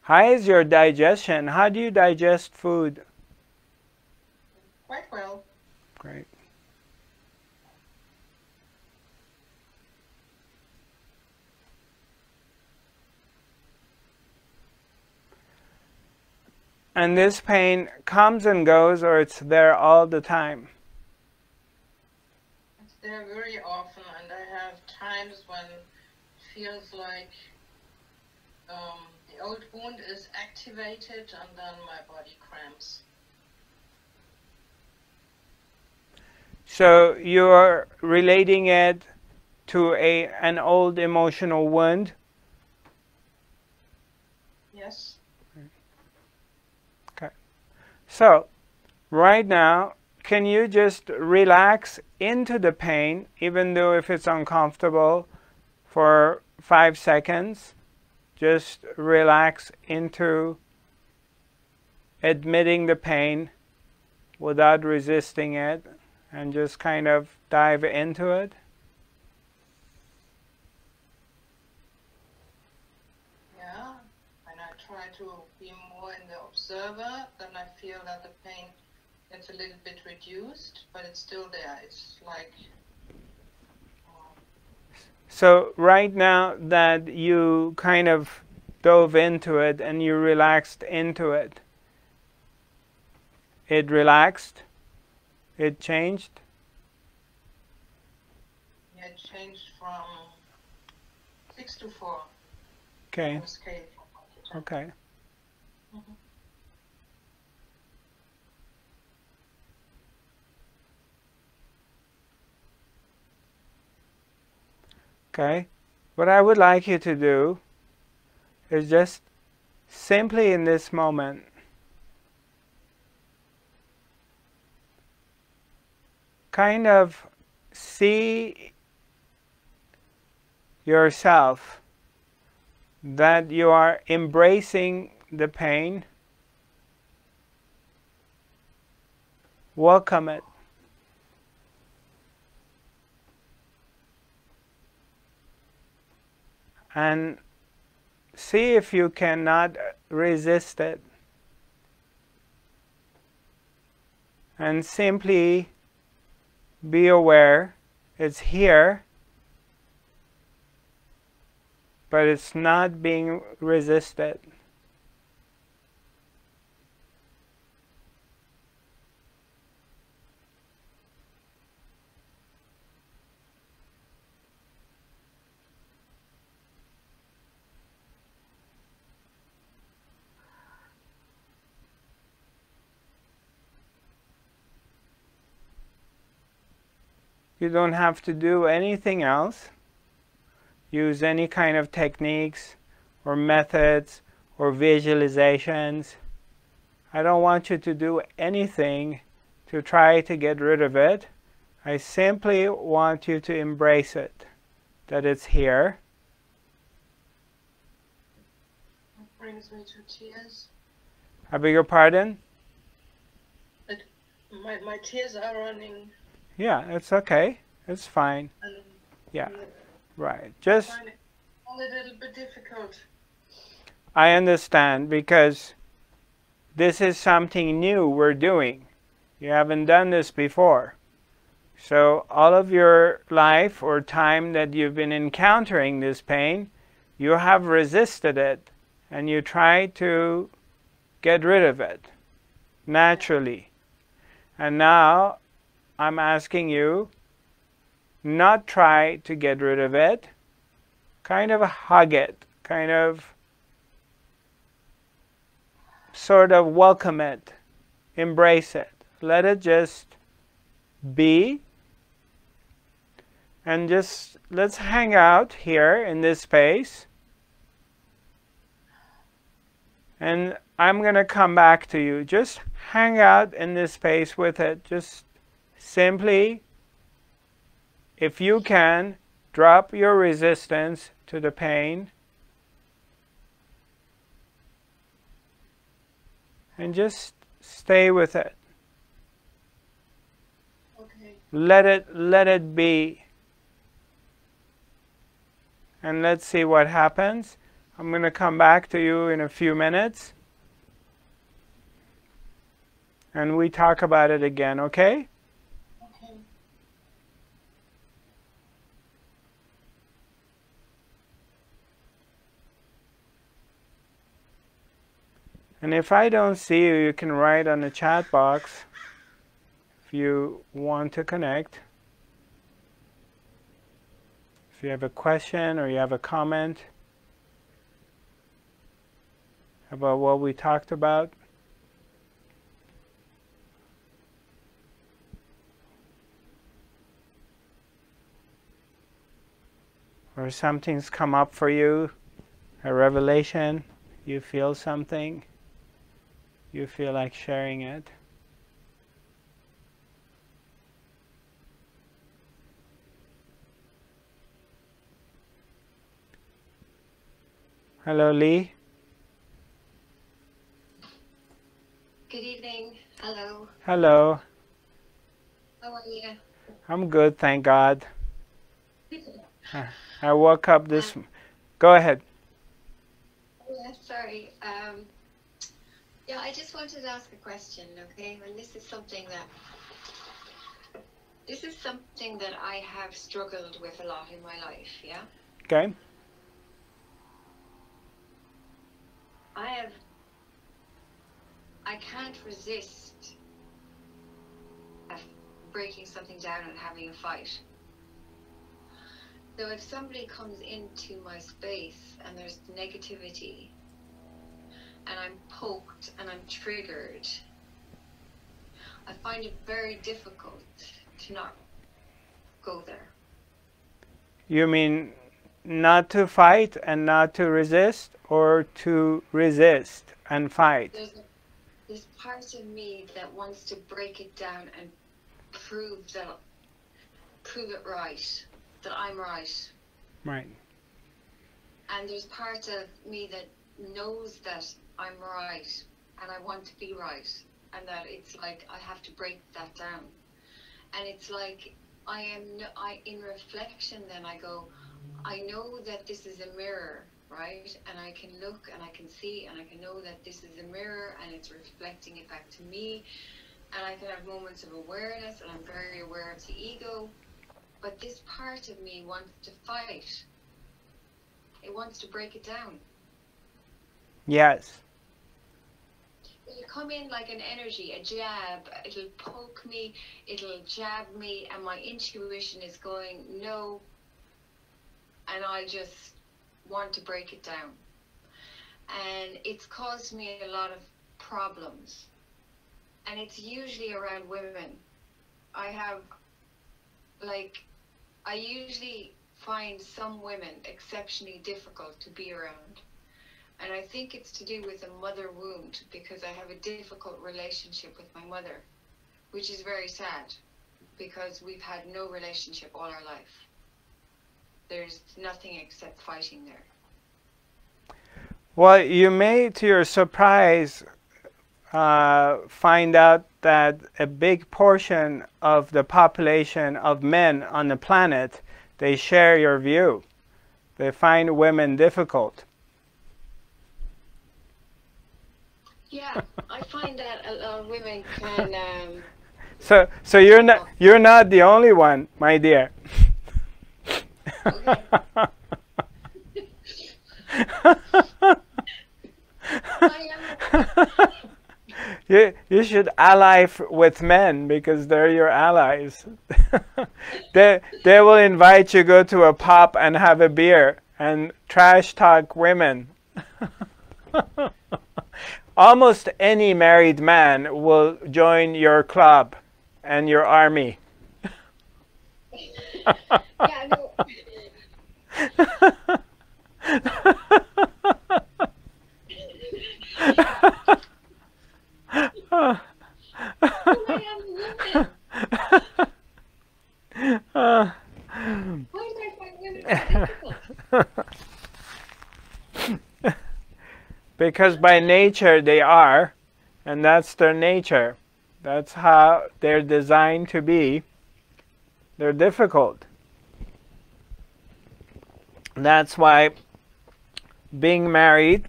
How is your digestion? How do you digest food? Quite well. Great. And this pain comes and goes, or it's there all the time. It's there very often, and I have times when it feels like um, the old wound is activated and then my body cramps. So you're relating it to a an old emotional wound? Yes. Okay. So right now, can you just relax into the pain, even though if it's uncomfortable, for five seconds? Just relax into admitting the pain without resisting it, and just kind of dive into it. Yeah, when I try to be more in the observer, then I feel that the pain gets a little bit reduced, but it's still there. It's like... Um, so right now that you kind of dove into it and you relaxed into it, it relaxed? It changed? Yeah, it changed from six to four. Okay. Okay. Mm-hmm. Okay. What I would like you to do is just simply in this moment kind of see yourself that you are embracing the pain, welcome it. And see if you cannot resist it. And simply be aware, it's here, but it's not being resisted. You don't have to do anything else, use any kind of techniques or methods or visualizations. I don't want you to do anything to try to get rid of it. I simply want you to embrace it, that it's here. It brings me to tears. I beg your pardon? It, my, my tears are running. Yeah, it's okay. It's fine. Um, yeah, right. Just I find it a little bit difficult. I understand, because this is something new we're doing. You haven't done this before. So all of your life or time that you've been encountering this pain, you have resisted it and you try to get rid of it naturally. And now I'm asking you not try to get rid of it, kind of hug it, kind of sort of welcome it, embrace it. Let it just be, and just let's hang out here in this space, and I'm going to come back to you. Just hang out in this space with it. Just simply, if you can, drop your resistance to the pain and just stay with it. Okay. Let it, let it be. And let's see what happens. I'm going to come back to you in a few minutes. And we talk about it again, okay? And if I don't see you, you can write on the chat box if you want to connect. If you have a question or you have a comment about what we talked about. Or something's come up for you, a revelation, you feel something, you feel like sharing it. Hello, Lee. Good evening. Hello. Hello. How are you? I'm good, thank God. I woke up this... Um, Go ahead. Yeah, sorry. Um, yeah, I just wanted to ask a question, okay? And this is something that... This is something that I have struggled with a lot in my life, yeah? Okay. I have... I can't resist breaking something down and having a fight. So if somebody comes into my space and there's negativity and I'm poked and I'm triggered, I find it very difficult to not go there. You mean not to fight and not to resist, or to resist and fight? There's, a, there's part of me that wants to break it down and prove, that, prove it right. That I'm right. Right. And there's part of me that knows that I'm right and I want to be right, and that it's like I have to break that down. And it's like I am I in reflection then I go, I know that this is a mirror, right? And I can look and I can see and I can know that this is a mirror and it's reflecting it back to me, and I can have moments of awareness and I'm very aware of the ego. But this part of me wants to fight. It wants to break it down. Yes. It'll come in like an energy, a jab. It'll poke me, it'll jab me, and my intuition is going, no. And I just want to break it down. And it's caused me a lot of problems. And it's usually around women. I have, like... I usually find some women exceptionally difficult to be around. And I think it's to do with a mother wound, because I have a difficult relationship with my mother, which is very sad because we've had no relationship all our life. There's nothing except fighting there. Well, you may, to your surprise, uh, find out that a big portion of the population of men on the planet, they share your view. They find women difficult. Yeah, I find that a lot of women can. Um, so, so you're not you're not the only one, my dear. Okay. I am. You, you should ally f with men, because they're your allies. they, they will invite you to go to a pub and have a beer and trash talk women. Almost any married man will join your club and your army. Yeah, no. Oh. Why uh. Why do I find women difficult? Because by nature they are, and that's their nature. That's how they're designed to be. They're difficult. That's why being married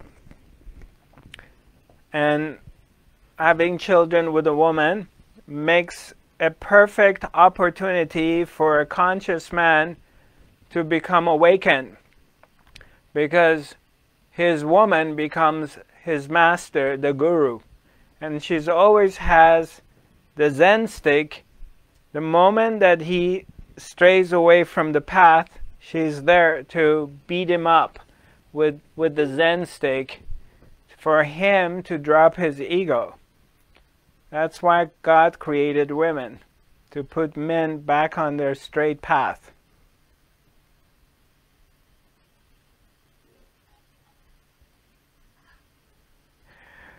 and having children with a woman makes a perfect opportunity for a conscious man to become awakened, because his woman becomes his master, the guru. And she always has the Zen stick. The moment that he strays away from the path, she's there to beat him up with, with the Zen stick for him to drop his ego. That's why God created women, to put men back on their straight path.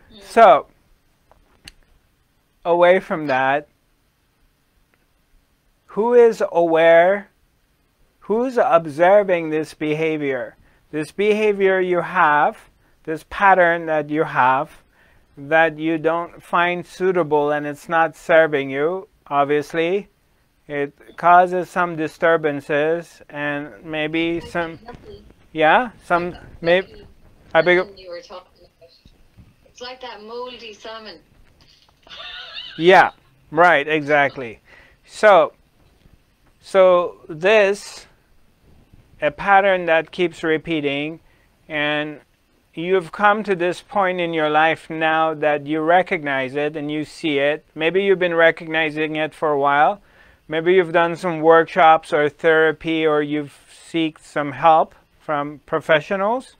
Yeah. So, away from that, who is aware? Who's observing this behavior? This behavior you have, this pattern that you have, that you don't find suitable and it's not serving you, obviously. It causes some disturbances and maybe I some... Yeah? Some... maybe. I beg your... you were talking about. It's like that moldy salmon. Yeah, right, exactly. So, so this, a pattern that keeps repeating, and you've come to this point in your life now that you recognize it and you see it. Maybe you've been recognizing it for a while. Maybe you've done some workshops or therapy, or you've sought some help from professionals.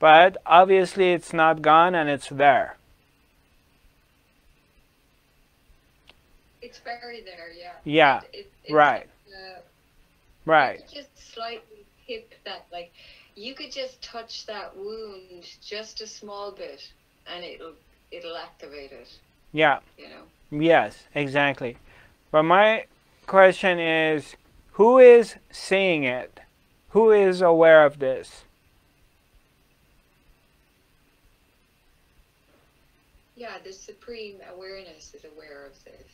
But obviously it's not gone and it's there. It's buried there, yeah. Yeah, it, it, it's, right. Uh, right. You could just slightly tip that, like, you could just touch that wound just a small bit, and it'll it'll activate it. Yeah. You know. Yes, exactly. But my question is, who is seeing it? Who is aware of this? Yeah, the Supreme Awareness is aware of this.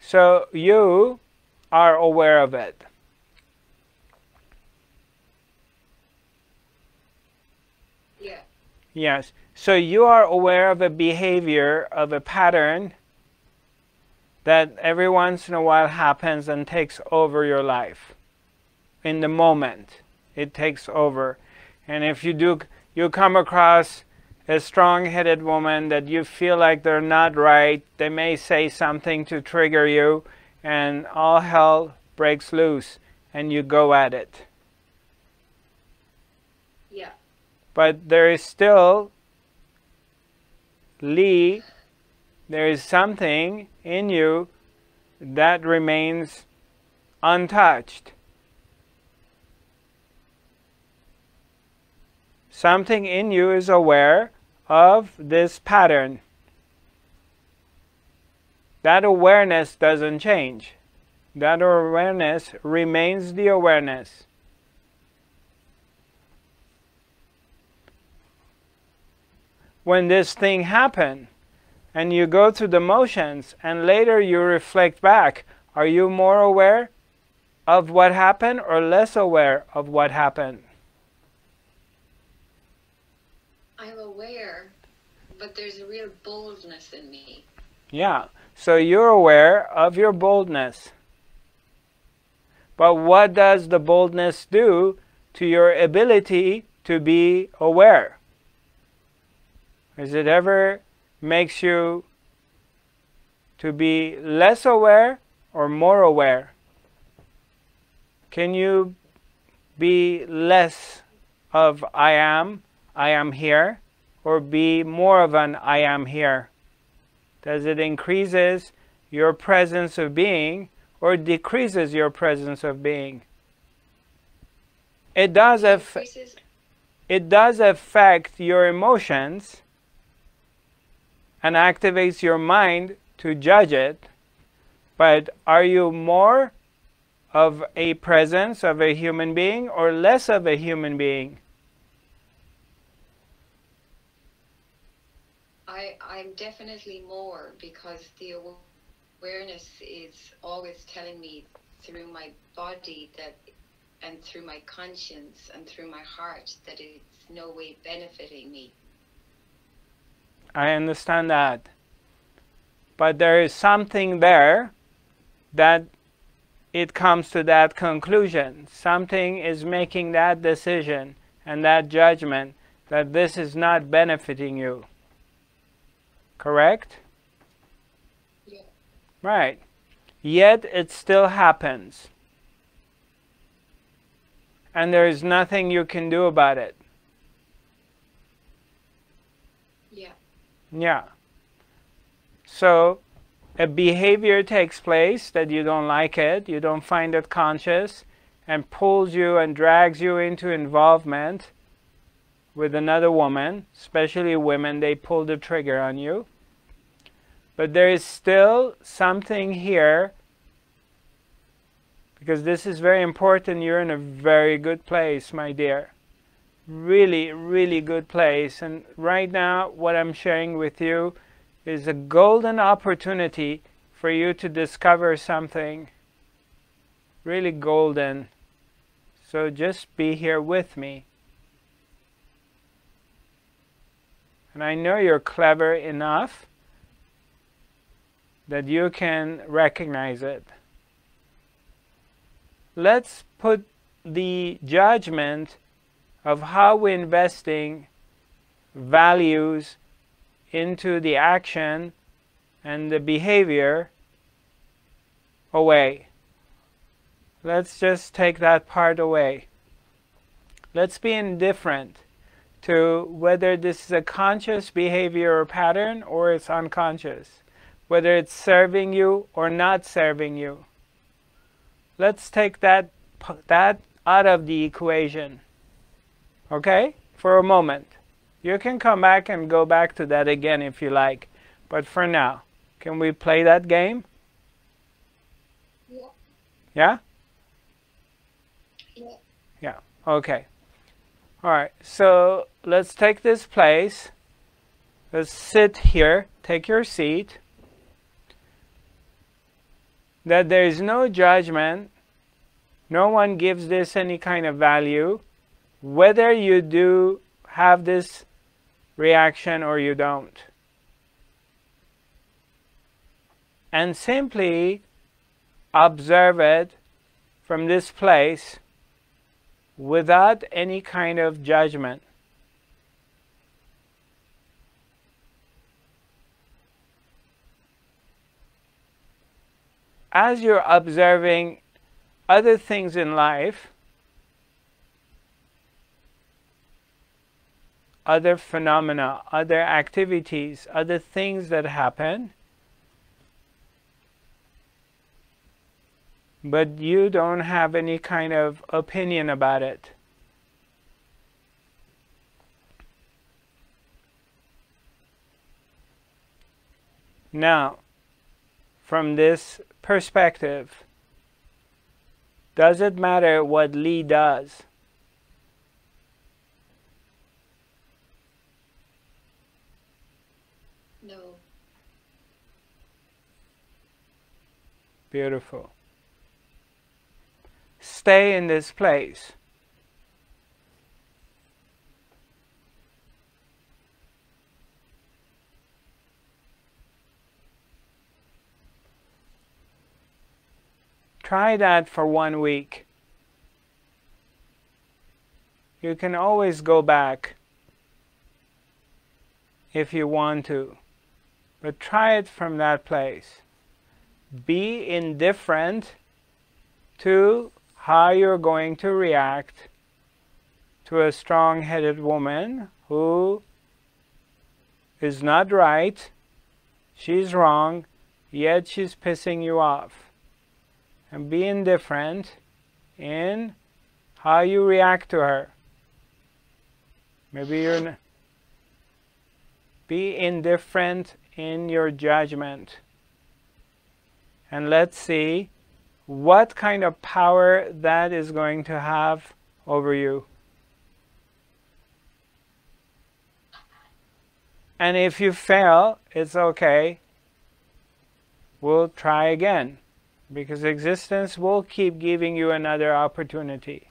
So you are aware of it. Yeah. Yes. So you are aware of a behavior, of a pattern that every once in a while happens and takes over your life. In the moment, it takes over. And if you do, you come across a strong-headed woman that you feel like they're not right, they may say something to trigger you, and all hell breaks loose, and you go at it. Yeah. But there is still, Lee, there is something in you that remains untouched. Something in you is aware of this pattern. That awareness doesn't change. That awareness remains the awareness. When this thing happened and you go through the motions and later you reflect back, are you more aware of what happened or less aware of what happened? I'm aware, but there's a real boldness in me. Yeah, so you're aware of your boldness. But what does the boldness do to your ability to be aware? Is it ever makes you to be less aware or more aware? Can you be less of I am? I am here, or be more of an I am here? Does it increases your presence of being or decreases your presence of being? It does, aff it does affect your emotions and activates your mind to judge it, but are you more of a presence of a human being or less of a human being? I, I'm definitely more, because the awareness is always telling me through my body that, and through my conscience and through my heart, that it's no way benefiting me. I understand that. But there is something there that it comes to that conclusion. Something is making that decision and that judgment that this is not benefiting you. Correct? Yeah. Right. Yet it still happens. And there is nothing you can do about it. Yeah. Yeah. So a behavior takes place that you don't like it, you don't find it conscious, and pulls you and drags you into involvement with another woman, especially women, they pull the trigger on you. But there is still something here, because this is very important. You're in a very good place, my dear. Really, really good place. And right now, what I'm sharing with you is a golden opportunity for you to discover something really golden. So just be here with me. And I know you're clever enough that you can recognize it. Let's put the judgment of how we're investing values into the action and the behavior away. Let's just take that part away. Let's be indifferent to whether this is a conscious behavior or pattern or it's unconscious, whether it's serving you or not serving you. Let's take that, that out of the equation, okay, for a moment. You can come back and go back to that again if you like, but for now, can we play that game? Yeah? Yeah? Yeah. Yeah, okay. All right, so let's take this place. Let's sit here, take your seat. That there is no judgment, no one gives this any kind of value, whether you do have this reaction or you don't. And simply observe it from this place without any kind of judgment. As you're observing other things in life, other phenomena, other activities, other things that happen, but you don't have any kind of opinion about it. Now, from this perspective, does it matter what Lee does? No. Beautiful. Stay in this place. Try that for one week. You can always go back if you want to, but try it from that place. Be indifferent to how you're going to react to a strong-headed woman who is not right, she's wrong, yet she's pissing you off. And be indifferent in how you react to her. Maybe you're not. Be indifferent in your judgment. And let's see what kind of power that is going to have over you. And if you fail, it's okay. We'll try again, because existence will keep giving you another opportunity.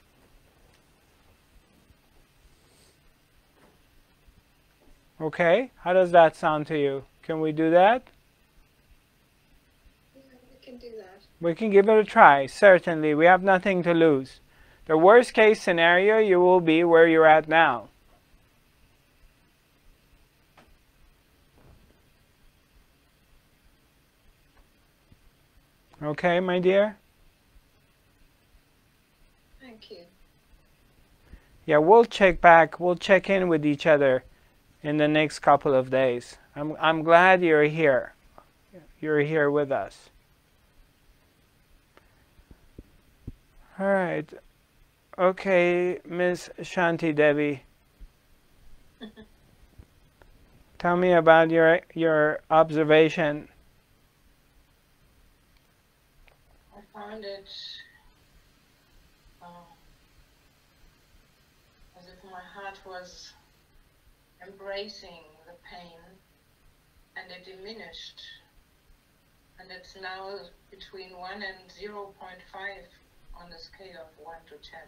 Okay, how does that sound to you? Can we do that? Yeah, we can do that. We can give it a try, certainly. We have nothing to lose. The worst case scenario, you will be where you're at now. Okay, my dear? Thank you. Yeah, we'll check back. We'll check in with each other in the next couple of days. I'm, I'm glad you're here. You're here with us. All right. Okay, Miss Shanti Devi. Tell me about your your observation. I found it uh, as if my heart was embracing the pain, and it diminished, and it's now between one and zero point five on the scale of one to ten.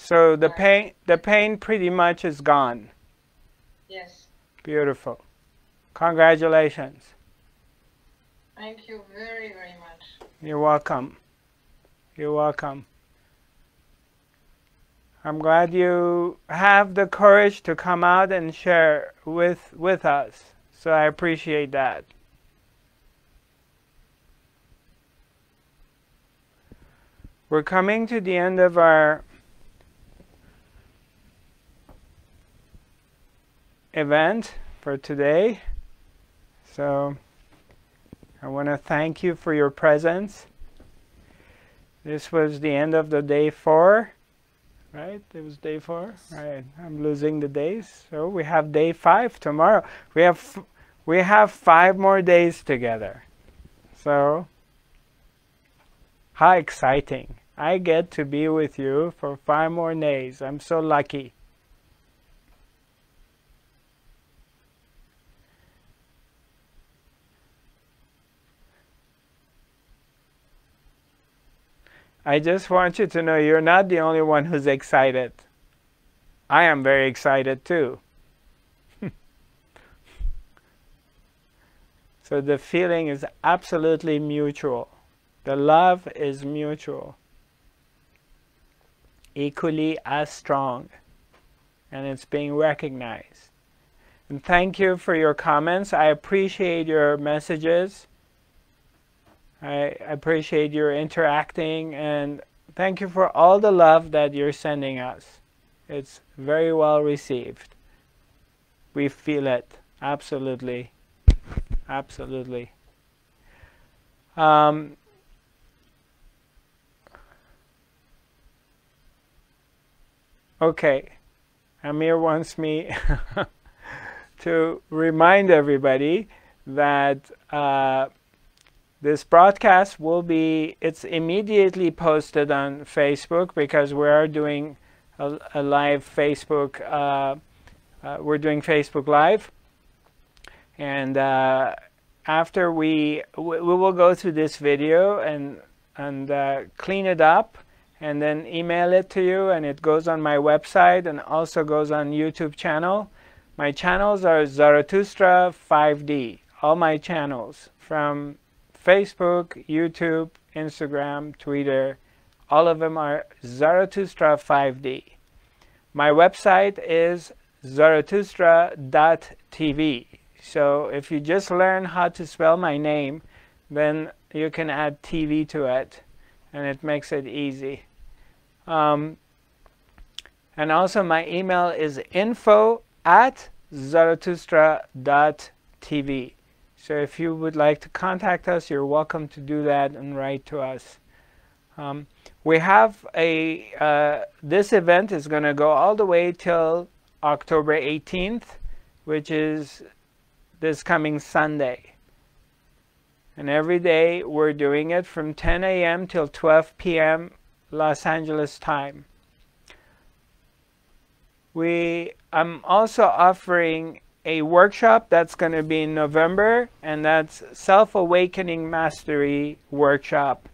So the pain, the pain pretty much is gone. Yes. Beautiful. Congratulations. Thank you very, very much. You're welcome. You're welcome. I'm glad you have the courage to come out and share with, with us. So I appreciate that. We're coming to the end of our event for today. So I want to thank you for your presence. This was the end of the day four, right? It was day four, right? I'm losing the days. So we have day five tomorrow. We have we have five more days together. So how exciting. I get to be with you for five more days. I'm so lucky. I just want you to know you're not the only one who's excited. I am very excited too. So the feeling is absolutely mutual. The love is mutual. Equally as strong. And it's being recognized. And thank you for your comments. I appreciate your messages. I appreciate your interacting, and thank you for all the love that you're sending us. It's very well received. We feel it. Absolutely. Absolutely. Um, okay. Amir wants me to remind everybody that uh, this broadcast will be, it's immediately posted on Facebook because we are doing a, a live Facebook, uh, uh, we're doing Facebook Live. And uh, after we, we, we will go through this video and, and uh, clean it up and then email it to you, and it goes on my website and also goes on YouTube channel. My channels are Zarathustra five D, all my channels from Facebook, YouTube, Instagram, Twitter, all of them are Zarathustra five D. My website is zarathustra dot t v. So if you just learn how to spell my name, then you can add T V to it, and it makes it easy. Um, and also my email is info at zarathustra dot t v. So if you would like to contact us, you're welcome to do that and write to us. Um, we have a, uh, this event is going to go all the way till October eighteenth, which is this coming Sunday. And every day we're doing it from ten a m till twelve p m Los Angeles time. We, I'm also offering a workshop that's going to be in November, and that's Self-Awakening Mastery Workshop.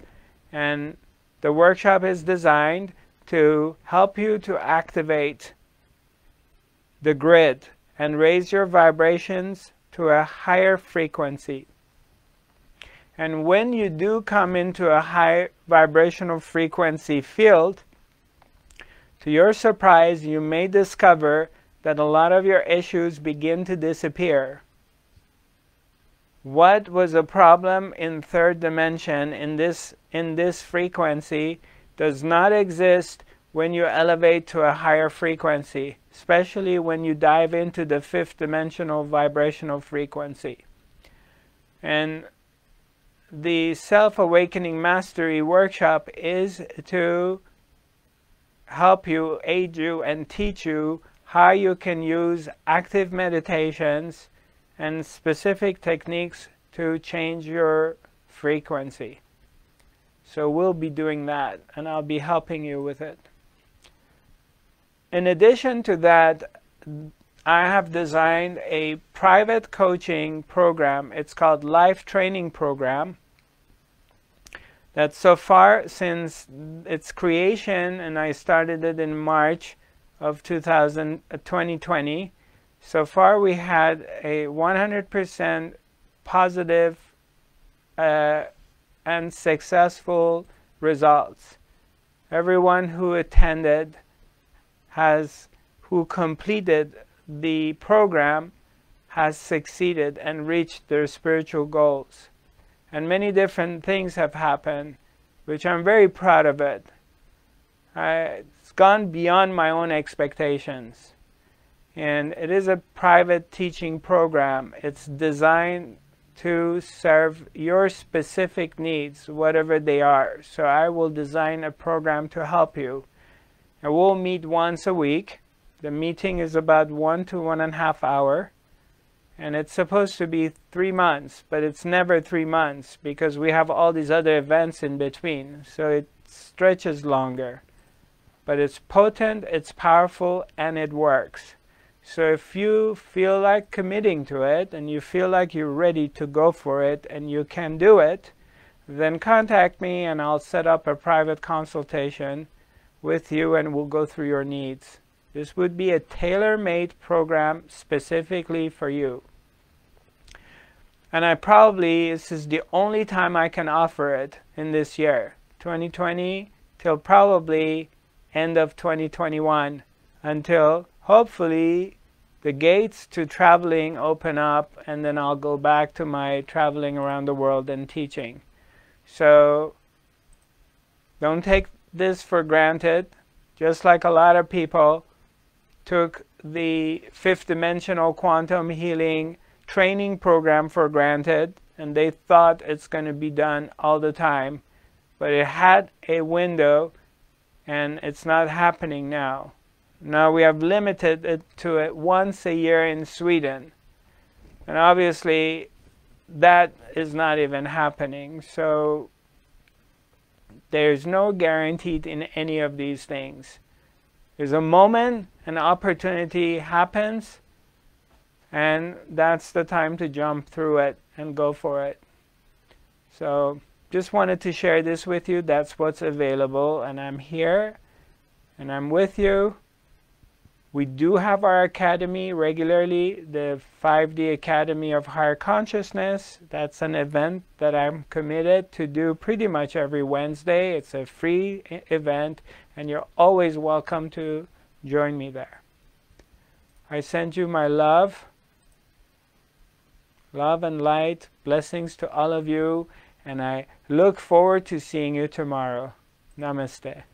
And the workshop is designed to help you to activate the grid and raise your vibrations to a higher frequency. And when you do come into a high vibrational frequency field, to your surprise, you may discover that a lot of your issues begin to disappear. what was a problem in third dimension in this in this frequency does not exist when you elevate to a higher frequency, especially when you dive into the fifth dimensional vibrational frequency. And the Self-Awakening Mastery Workshop is to help you, aid you, and teach you how you can use active meditations and specific techniques to change your frequency. So we'll be doing that, and I'll be helping you with it. In addition to that, I have designed a private coaching program. It's called Life Training Program. That so far, since its creation, and I started it in March of two thousand twenty, so far we had a one hundred percent positive uh, and successful results. Everyone who attended has, who completed the program has succeeded and reached their spiritual goals. And many different things have happened, which I'm very proud of it. I, it's gone beyond my own expectations. And it is a private teaching program. It's designed to serve your specific needs, whatever they are. So I will design a program to help you. And we'll meet once a week. The meeting is about one to one and a half hour. And it's supposed to be three months, but it's never three months because we have all these other events in between. So it stretches longer. But it's potent, it's powerful, and it works. So if you feel like committing to it and you feel like you're ready to go for it and you can do it, then contact me and I'll set up a private consultation with you and we'll go through your needs. This would be a tailor-made program specifically for you. And I probably, this is the only time I can offer it in this year, twenty twenty, till probably end of twenty twenty-one, until hopefully the gates to traveling open up and then I'll go back to my traveling around the world and teaching. So don't take this for granted. Just like a lot of people took the fifth dimensional quantum healing training program for granted and they thought it's going to be done all the time, but it had a window and it's not happening now. Now we have limited it to it once a year in Sweden, and obviously that is not even happening. So there's no guarantee in any of these things. There's a moment an opportunity happens, and that's the time to jump through it and go for it. So just wanted to share this with you. That's what's available, and I'm here and I'm with you. We do have our academy regularly, the five D Academy of Higher Consciousness. That's an event that I'm committed to do pretty much every Wednesday. It's a free event, and you're always welcome to join me there. I send you my love, love and light, blessings to all of you, and I look forward to seeing you tomorrow. Namaste.